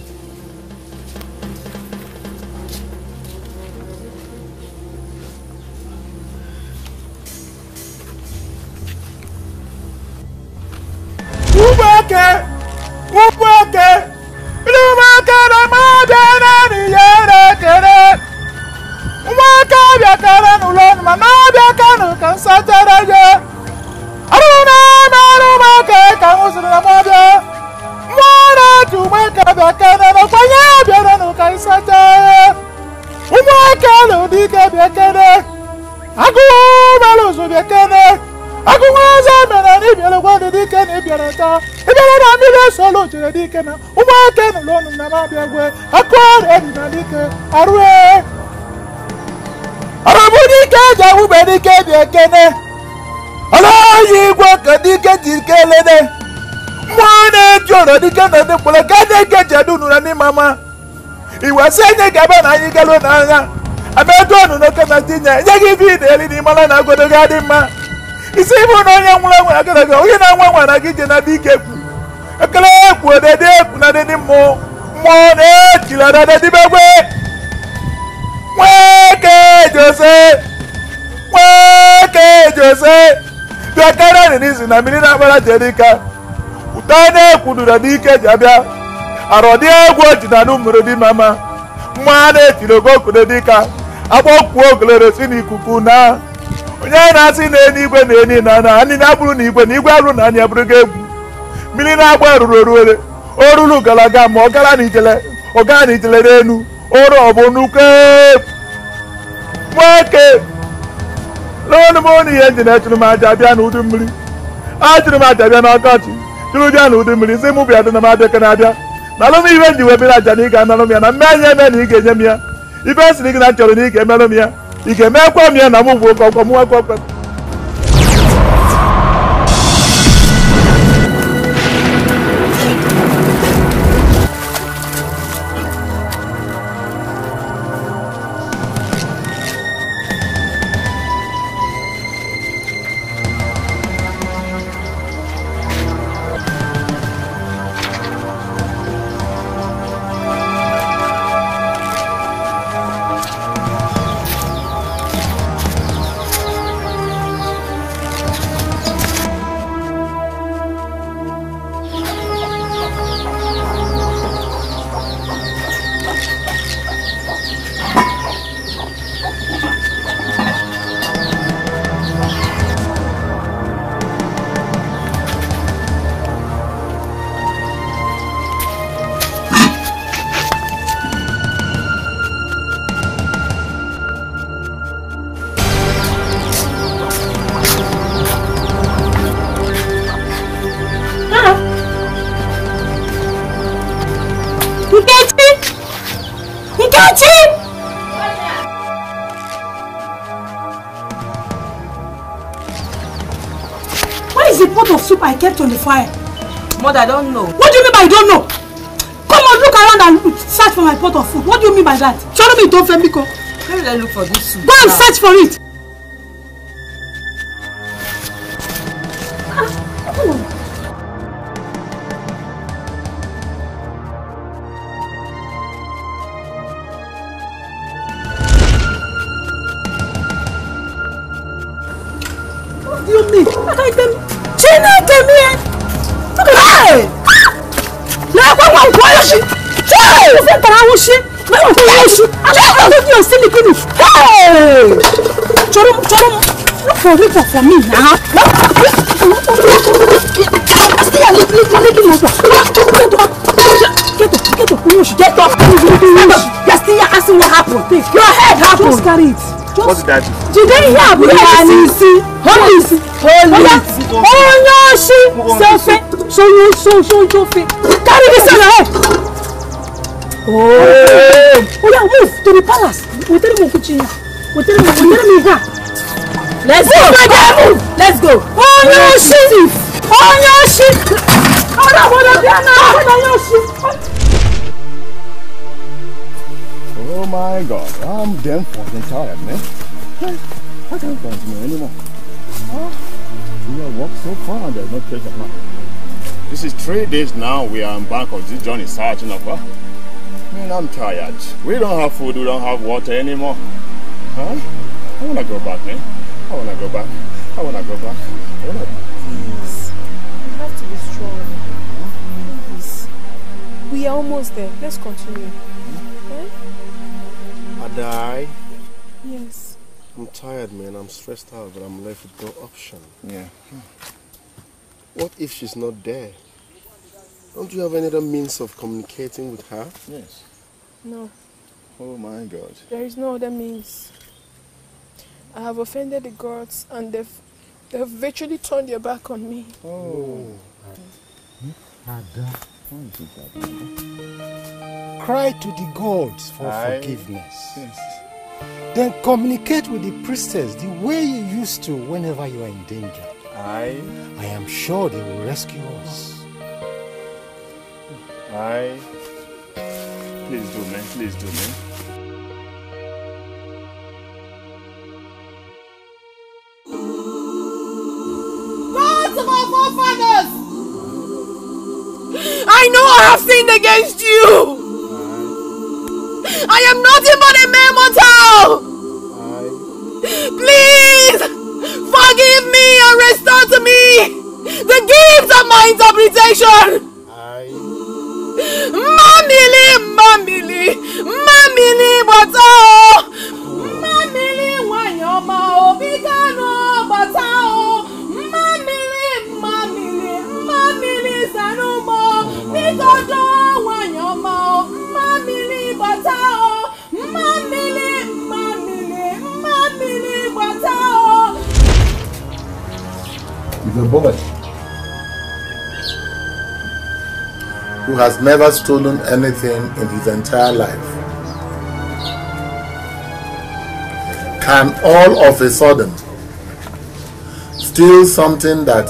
Orulu galaga mo ogala ni tele renu oro obonuke wake no money engine etru ma jabia na udummiri atru ma jabia na okati tru dia na udummiri se mu bia na ma de kana bia na lo mi we ndi we bia ja ni ga na lo mi na menye me ni ga nyamia ibe sini na choro ni ga melo mi ya ige me kwa mi na mu bu ko mu akwa. On the fire. Mother, I don't know. What do you mean by don't know? Come on, look around and look, search for my pot of food. What do you mean by that? Show me, don't let me go. Let me look for this soup. Go and search for it. For me now. Get up. What happened. Your head happened. Just carry it. What did I do? Did they hear me? Holy. Carry this on her head. Move to the palace. We tell him let's go. Let's go. On your ship. On your ship. Oh my God. I'm damn fucking tired, man. I can't continue anymore. We have walked so far and there's no trace of her. This is 3 days now we are embarked on this journey searching of her. Man, I'm tired. We don't have food, we don't have water anymore. Huh? I wanna go back, man. I wanna go back. Please. You have to be strong. Please. We are almost there. Let's continue. Hmm? Okay? Ada. Yes. I'm tired, man. I'm stressed out, but I'm left with no option. Yeah. What if she's not there? Don't you have any other means of communicating with her? Yes. No. Oh my God. There is no other means. I have offended the gods and they've virtually turned their back on me. Oh. Cry to the gods for forgiveness. Yes. Then communicate with the priestess the way you used to whenever you are in danger. I am sure they will rescue us. Please do, man. Please do, man. I know I have sinned against you. I am nothing but a mere mortal. Please forgive me and restore to me the gifts of my interpretation. Mamili, but oh, mamili, why your mouth began all but oh, mamili, mamili, mamili, Sanoma. Because the boy who has never stolen anything in his entire life can all of a sudden steal something that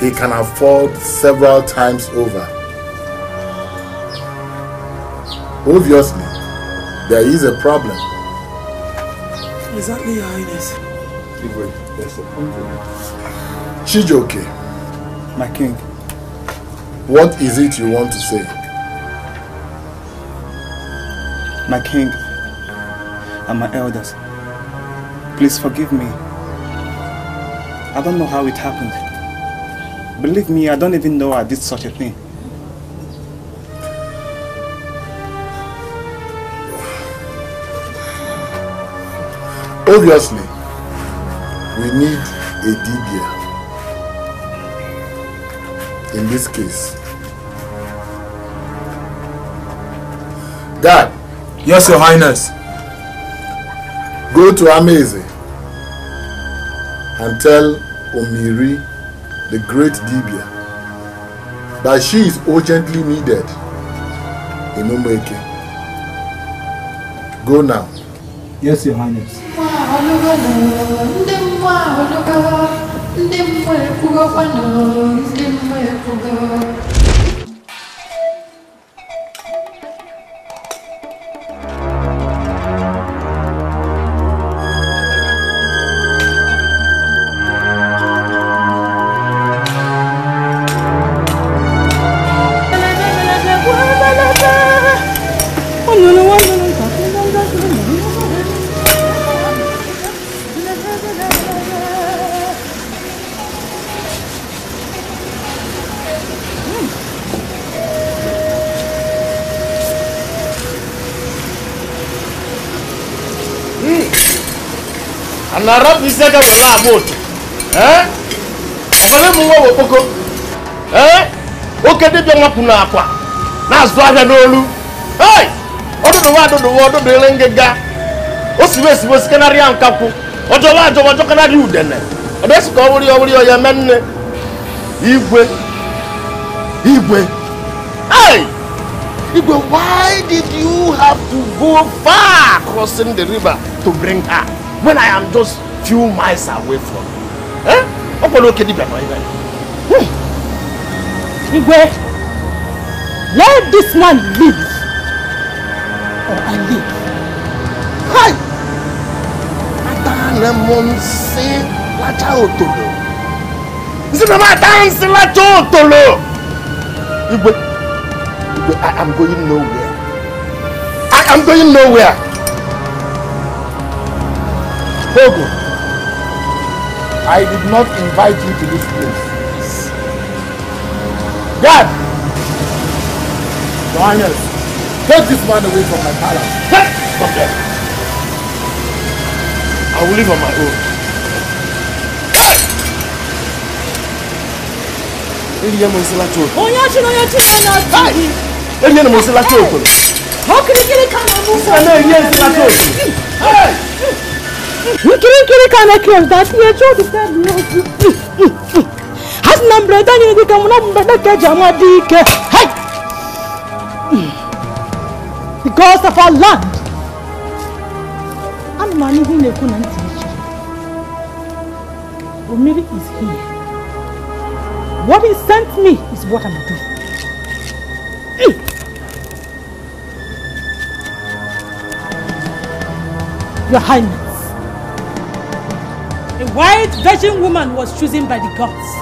he can afford several times over. Obviously, there is a problem. Exactly, Your Highness. Chijoke. My king. What is it you want to say? My king and my elders, please forgive me. I don't know how it happened. Believe me, I don't even know I did such a thing. Obviously, we need a Dibia in this case. Dad. Yes, Your Highness. Go to Ameze and tell Omiri, the great Dibia, that she is urgently needed in Umueke. Go now. Yes, Your Highness. Igwe, why did you have to go far crossing the river to bring her when I am just few miles away from you? Eh? Igwe, let this man live, or I live. Hi! Igwe, I am going nowhere. I am going nowhere. Pogo. I did not invite you to this place. God! Daniel, take this man away from my palace. From there. I will live on my own. How can you get a kind of move? You can't kill that. You are because of our land. I'm not even a good answer. Umiri is here. What he sent me is what I'm doing. Your Highness. A white virgin woman was chosen by the gods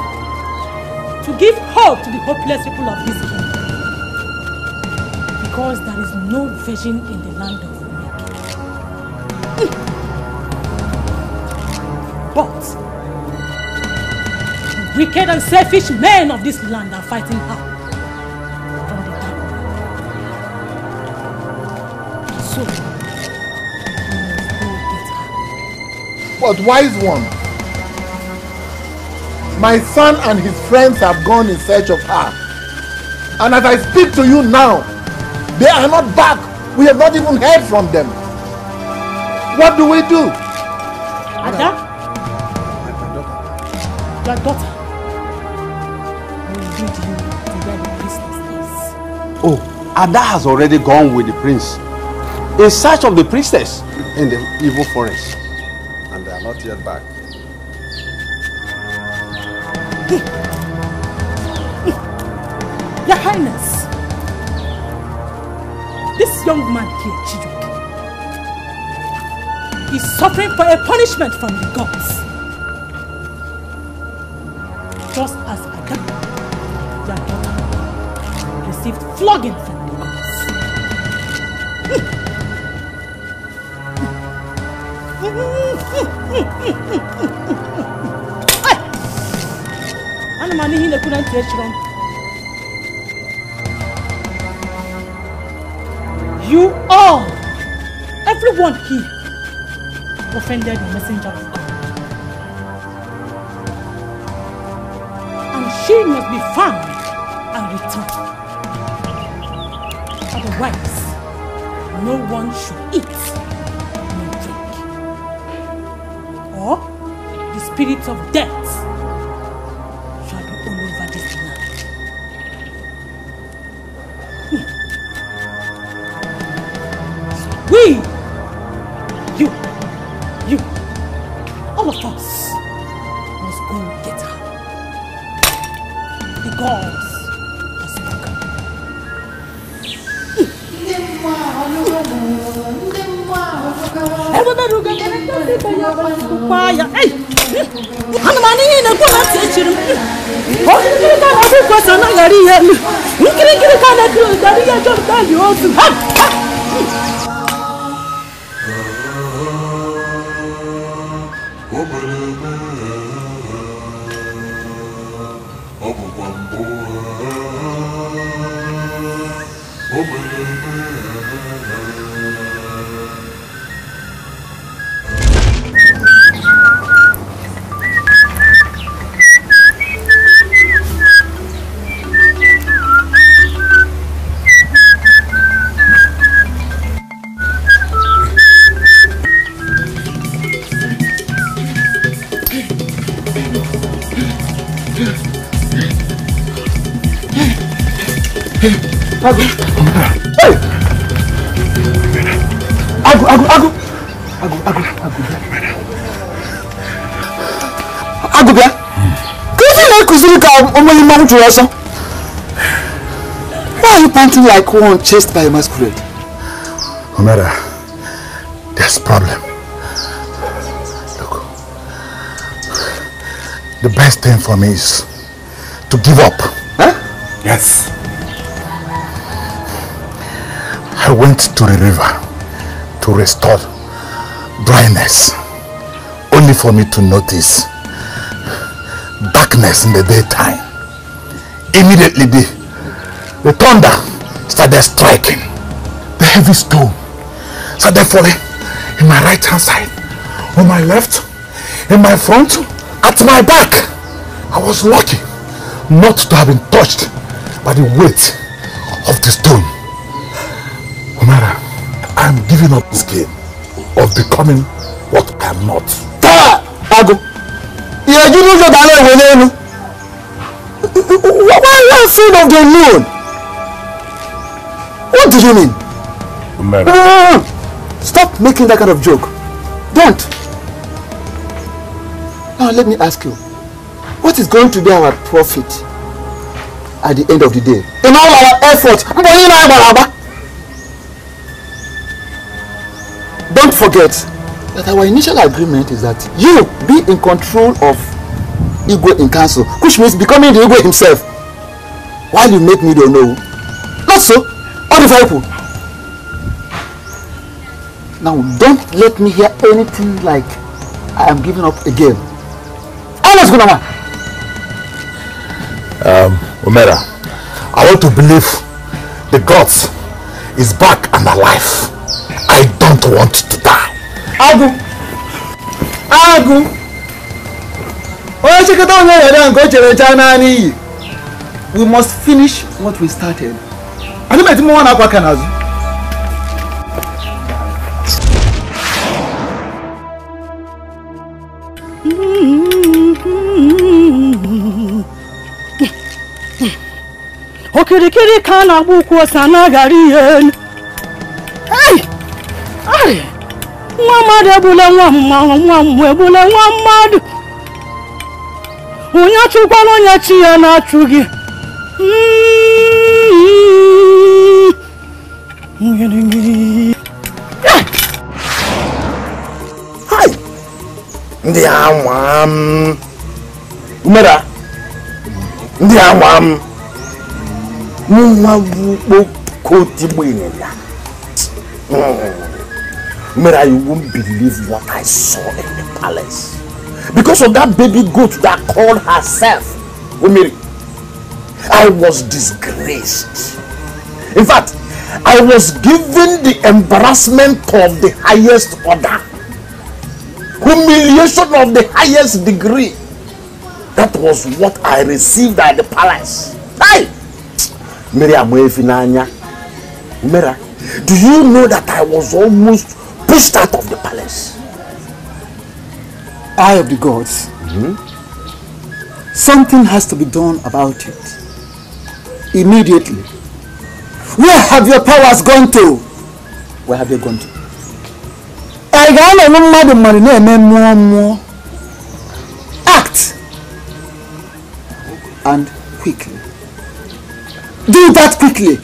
to give hope to the hopeless people of this kingdom, because there is no virgin in the land of Umueke. But the wicked and selfish men of this land are fighting her from the dark. So. But wise one, my son and his friends have gone in search of her. And as I speak to you now, they are not back. We have not even heard from them. What do we do? Ada? Your daughter will lead you to where the princess is. Oh, Ada has already gone with the prince in search of the princess in the evil forest. And they are not yet back. Your Highness, this young man here, Chijoke, is suffering for a punishment from the gods. Just as Ada, their daughter, received flogging from the gods. Animani hine couldn't catch them. You all, everyone here, offended the messenger of God. And she must be found and returned. Otherwise, no one should eat nor drink. Or the spirit of death shall be all over this land. You, all of us must go get her. The gods have spoken. Agu, hey! Agu, bia. Why are you panting like one chased by a masquerade? Umera, there's a problem. Look, the best thing for me is to give up. Huh? Yes. I went to the river to restore dryness, only for me to notice darkness in the daytime. Immediately the thunder started striking. The heavy stone started falling in my right hand side, on my left, in my front, at my back. I was lucky not to have been touched by the weight of the stone. Umera, I'm giving up this game of becoming what I am not. Agu, you are giving up your name. Why are you afraid of the moon? What do you mean? No. Stop making that kind of joke. Don't. Now let me ask you, what is going to be our profit at the end of the day? In all our efforts, don't forget that our initial agreement is that you be in control of Igwe in council, which means becoming the Igwe himself. While you make me don't know. Not so. All the people. Now don't let me hear anything like I am giving up again. Allah's gonna man. Umera, I want to believe the gods is back and alive. I don't want to die. Agu. We must finish what we started. I don't know what I can do. Okirikiri kana buku sana gariyen. Hey! Ari! Mama de bula mama bula mama. Onya chukwalo nya chi ya na chugi. Hi! Ndiamwam. Umera. Ndiamwam. Mera, you won't believe what I saw in the palace. Because of that baby goat that called herself Umeri, I was disgraced. In fact, I was given the embarrassment of the highest order. Humiliation of the highest degree. That was what I received at the palace. Hey! Umera, do you know that I was almost pushed out of the palace? Eye of the gods. Mm-hmm. Something has to be done about it. Immediately. Where have your powers gone to? Where have they gone to? Act. And quickly. Do that quickly.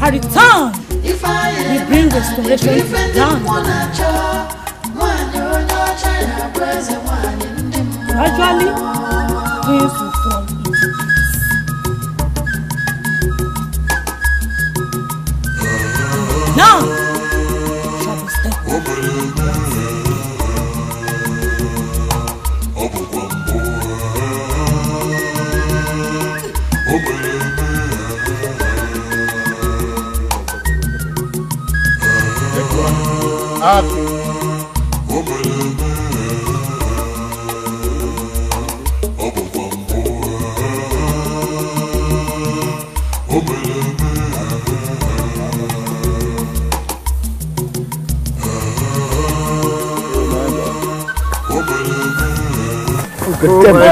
I return. He brings restoration down. days before you leave. Now, shall we step? Oh my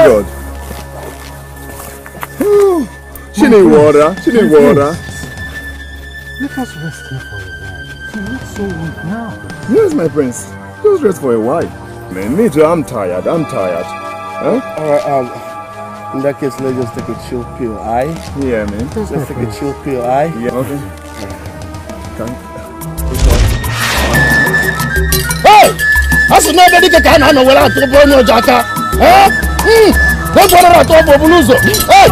God. She need water. Let us rest here for a while. You're not so weak now. Yes, my prince. Just rest for a while. Man, me too. I'm tired. Huh? Alright, in that case, let's just take a chill pill, aye? Yeah, man. Let's take a chill pill, aye? Yeah. Okay. Hey! I should not dedicate a hand when I took on your jacket. Huh? That's what I thought of Buluzo. Hey!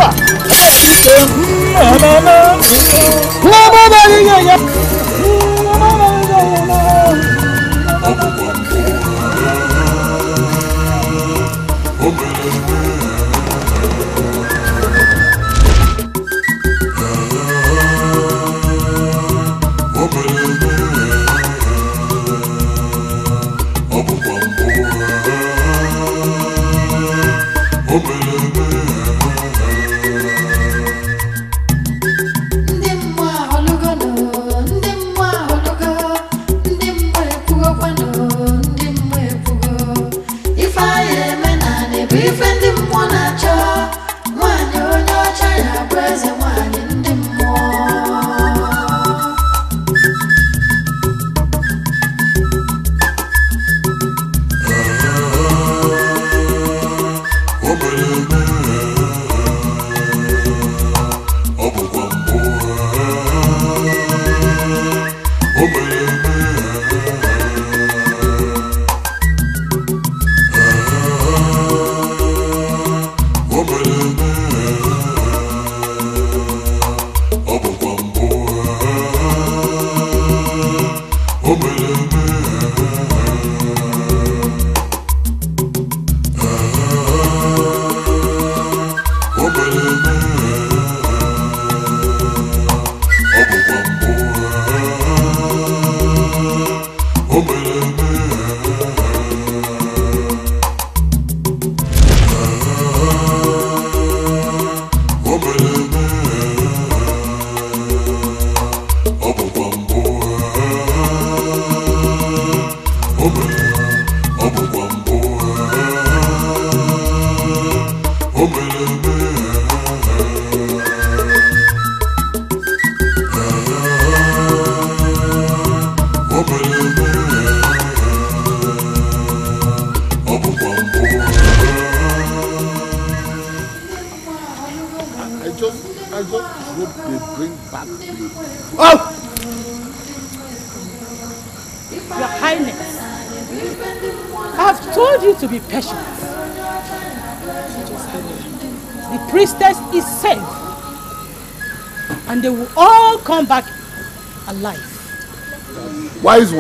Wise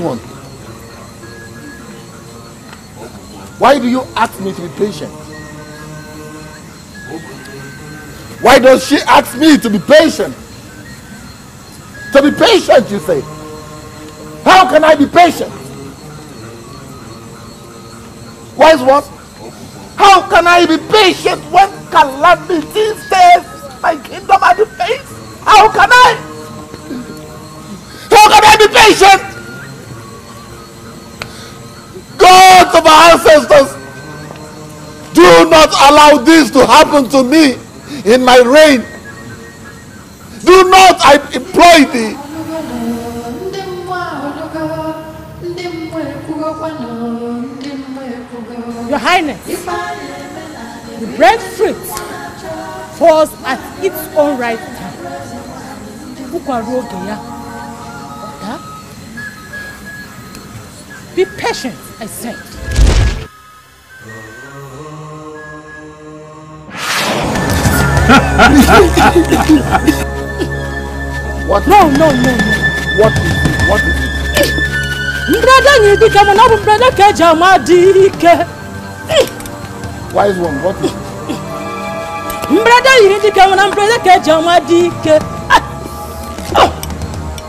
one. Why do you ask me to be patient? Why does she ask me to be patient? To be patient, you say. How can I be patient? Wise one. How can I be patient when calamity says my kingdom at the face? How can I? How can I be patient? Gods of our ancestors, do not allow this to happen to me in my reign. Do not, I implore thee. Your Highness, the breadfruit falls at its own right time. Be patient, I said. What? No. What is it? Wise one, what is it?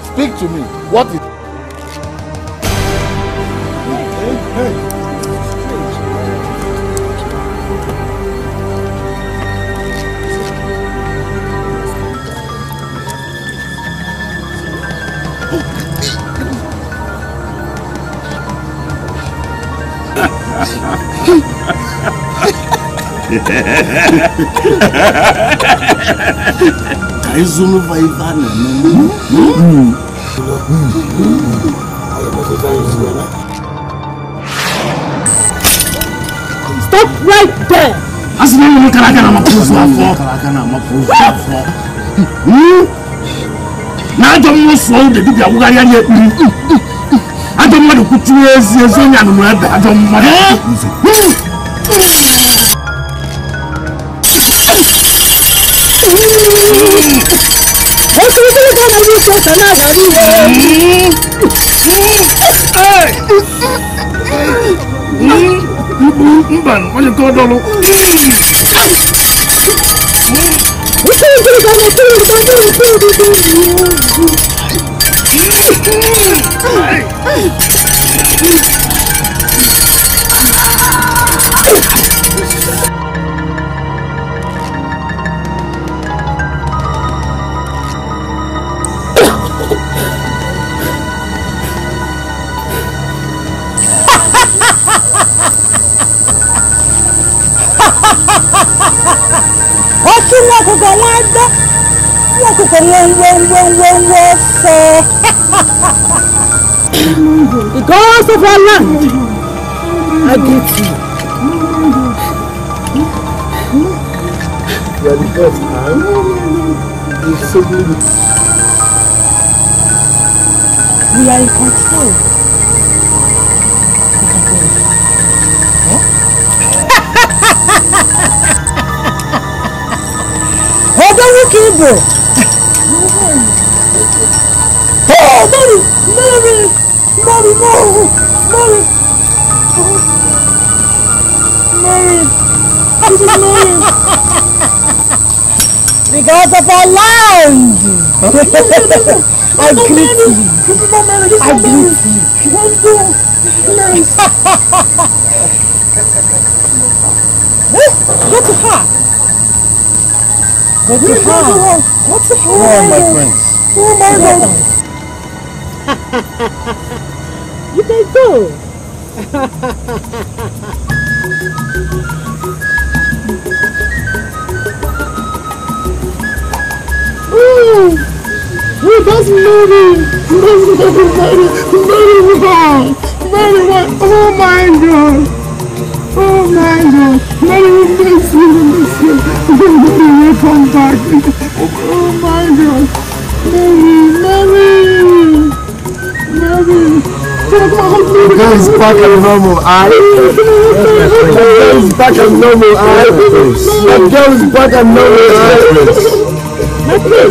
Speak to me. What is it? Hey. I zoom by Van. Stop right there. As long as you can, I don't want to put you as a young man. The gods of our land are guilty. You are the gods now. You so good. We are in control. Huh? Mary! This is Mary! Because of our land! I greet you! I greet you! Go to her! Go to her! Go to her! Who are my friends? Oh my God! You can go. Ooh, we just moving. Very well. Oh my God. Mary will come back. Oh my God. Mary. The girl is back and normal. Leave it.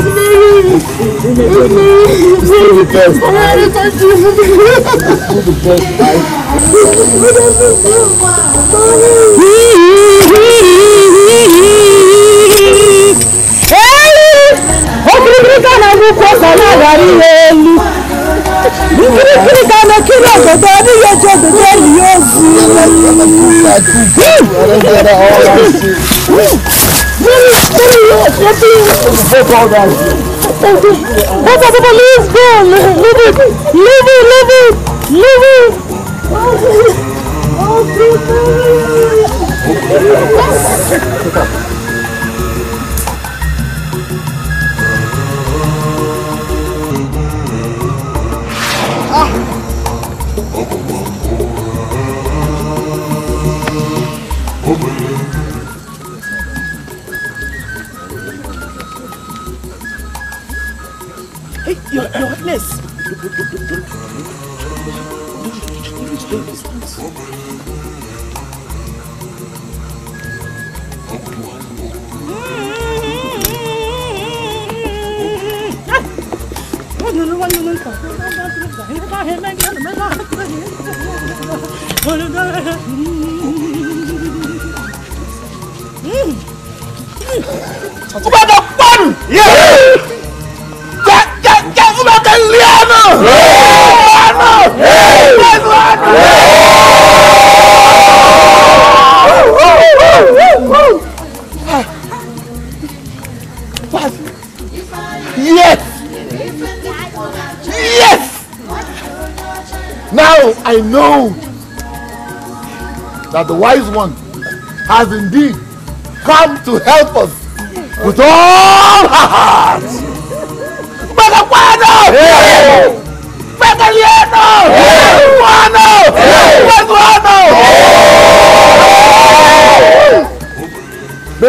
I know that the wise one has indeed come to help us with all her heart. May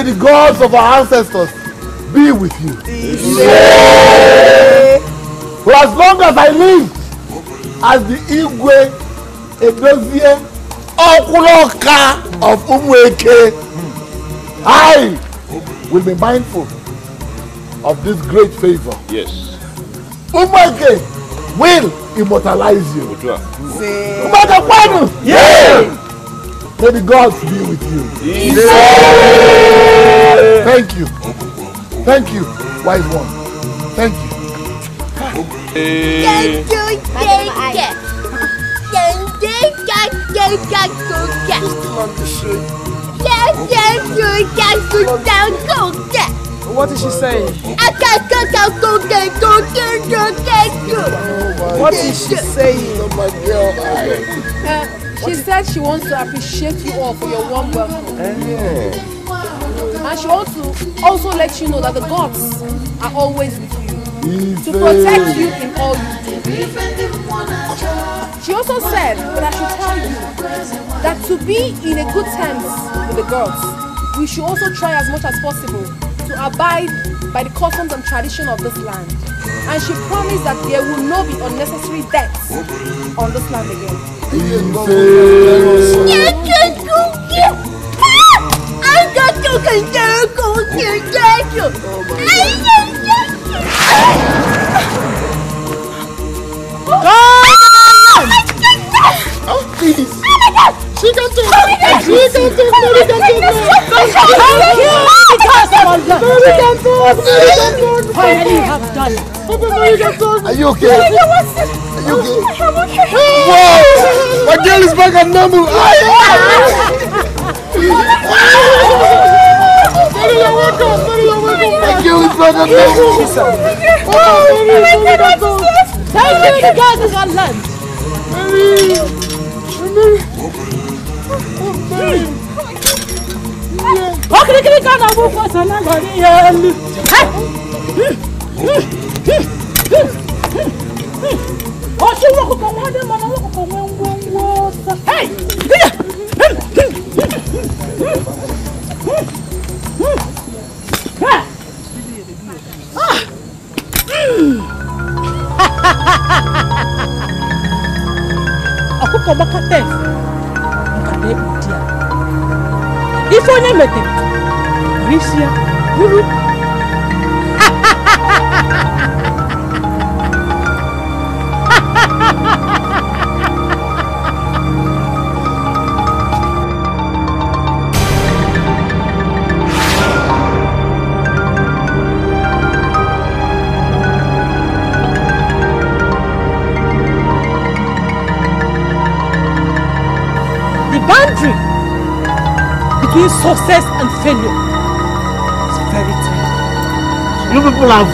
the gods of our ancestors be with you. For as long as I live, as the Igwe Edozie Okuloka of Umueke, I will be mindful of this great favor. Yes. Umueke will immortalize you. May the gods be with you. Yeah. Thank you. Thank you, wise one. Thank you. Thank you. What is she saying? What is she saying? She said she wants to appreciate you all for your warm welcome. And she wants to also let you know that the gods are always with you, to protect you in all you do. She also said that I should tell you that to be in a good terms with the gods, we should also try as much as possible to abide by the customs and tradition of this land. And she promised that there will not be unnecessary deaths on this land again. Oh, please. She can do it. She can do it. Are you okay? Wow! My girl is back at normal. Thank you, brother. Thank you, guys, as our land. Hey! If only met him, Risha. Success and failure. It's very tight. You people are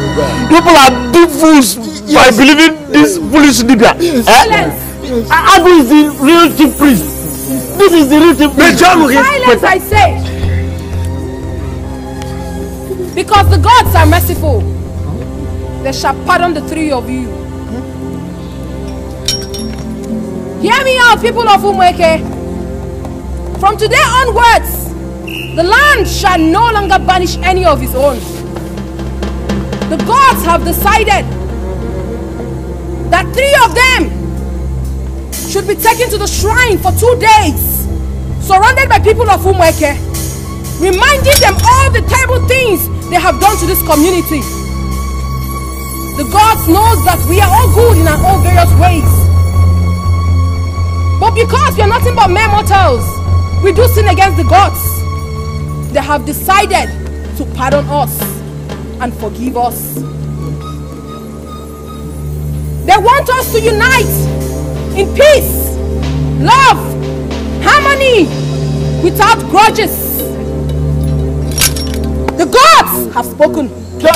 fools. People are big fools by believing this foolish Dibia. Agu is the real chief priest. This is the real chief priest. Silence, I say. Because the gods are merciful, they shall pardon the three of you. Hear me out, people of Umueke. From today onwards, the land shall no longer banish any of his own. The gods have decided that three of them should be taken to the shrine for 2 days surrounded by people of Umueke, reminding them all the terrible things they have done to this community. The gods knows that we are all good in our own various ways. But because we are nothing but mere mortals, we do sin against the gods. They have decided to pardon us and forgive us. They want us to unite in peace, love, harmony, without grudges. The gods have spoken. Hey!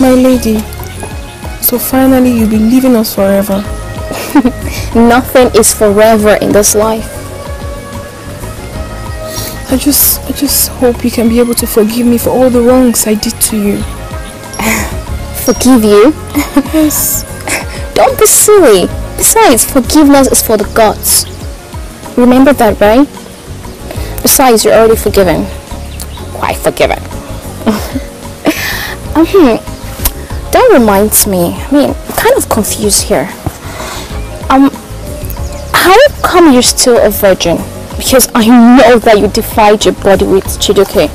My lady, so finally you'll be leaving us forever. Nothing is forever in this life. I just hope you can be able to forgive me for all the wrongs I did to you. Forgive you? Yes. Don't be silly. Besides, forgiveness is for the gods. Remember that, right? Besides, you're already forgiven. Quite forgiven. That reminds me, I'm kind of confused here. How come you're still a virgin? Because I know that you defiled your body with Chijoke.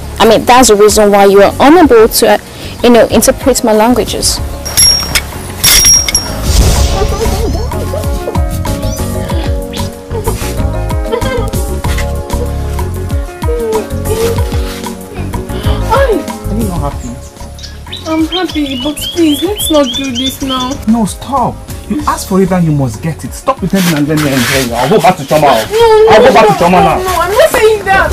That's the reason why you are unable to, interpret my languages. I'm happy, but please, let's not do this now. No, stop. You ask for it and you must get it. Stop pretending and let me enjoy it. I'll go back to Choma. No, I'll go back to Choma now. No, I'm not saying that.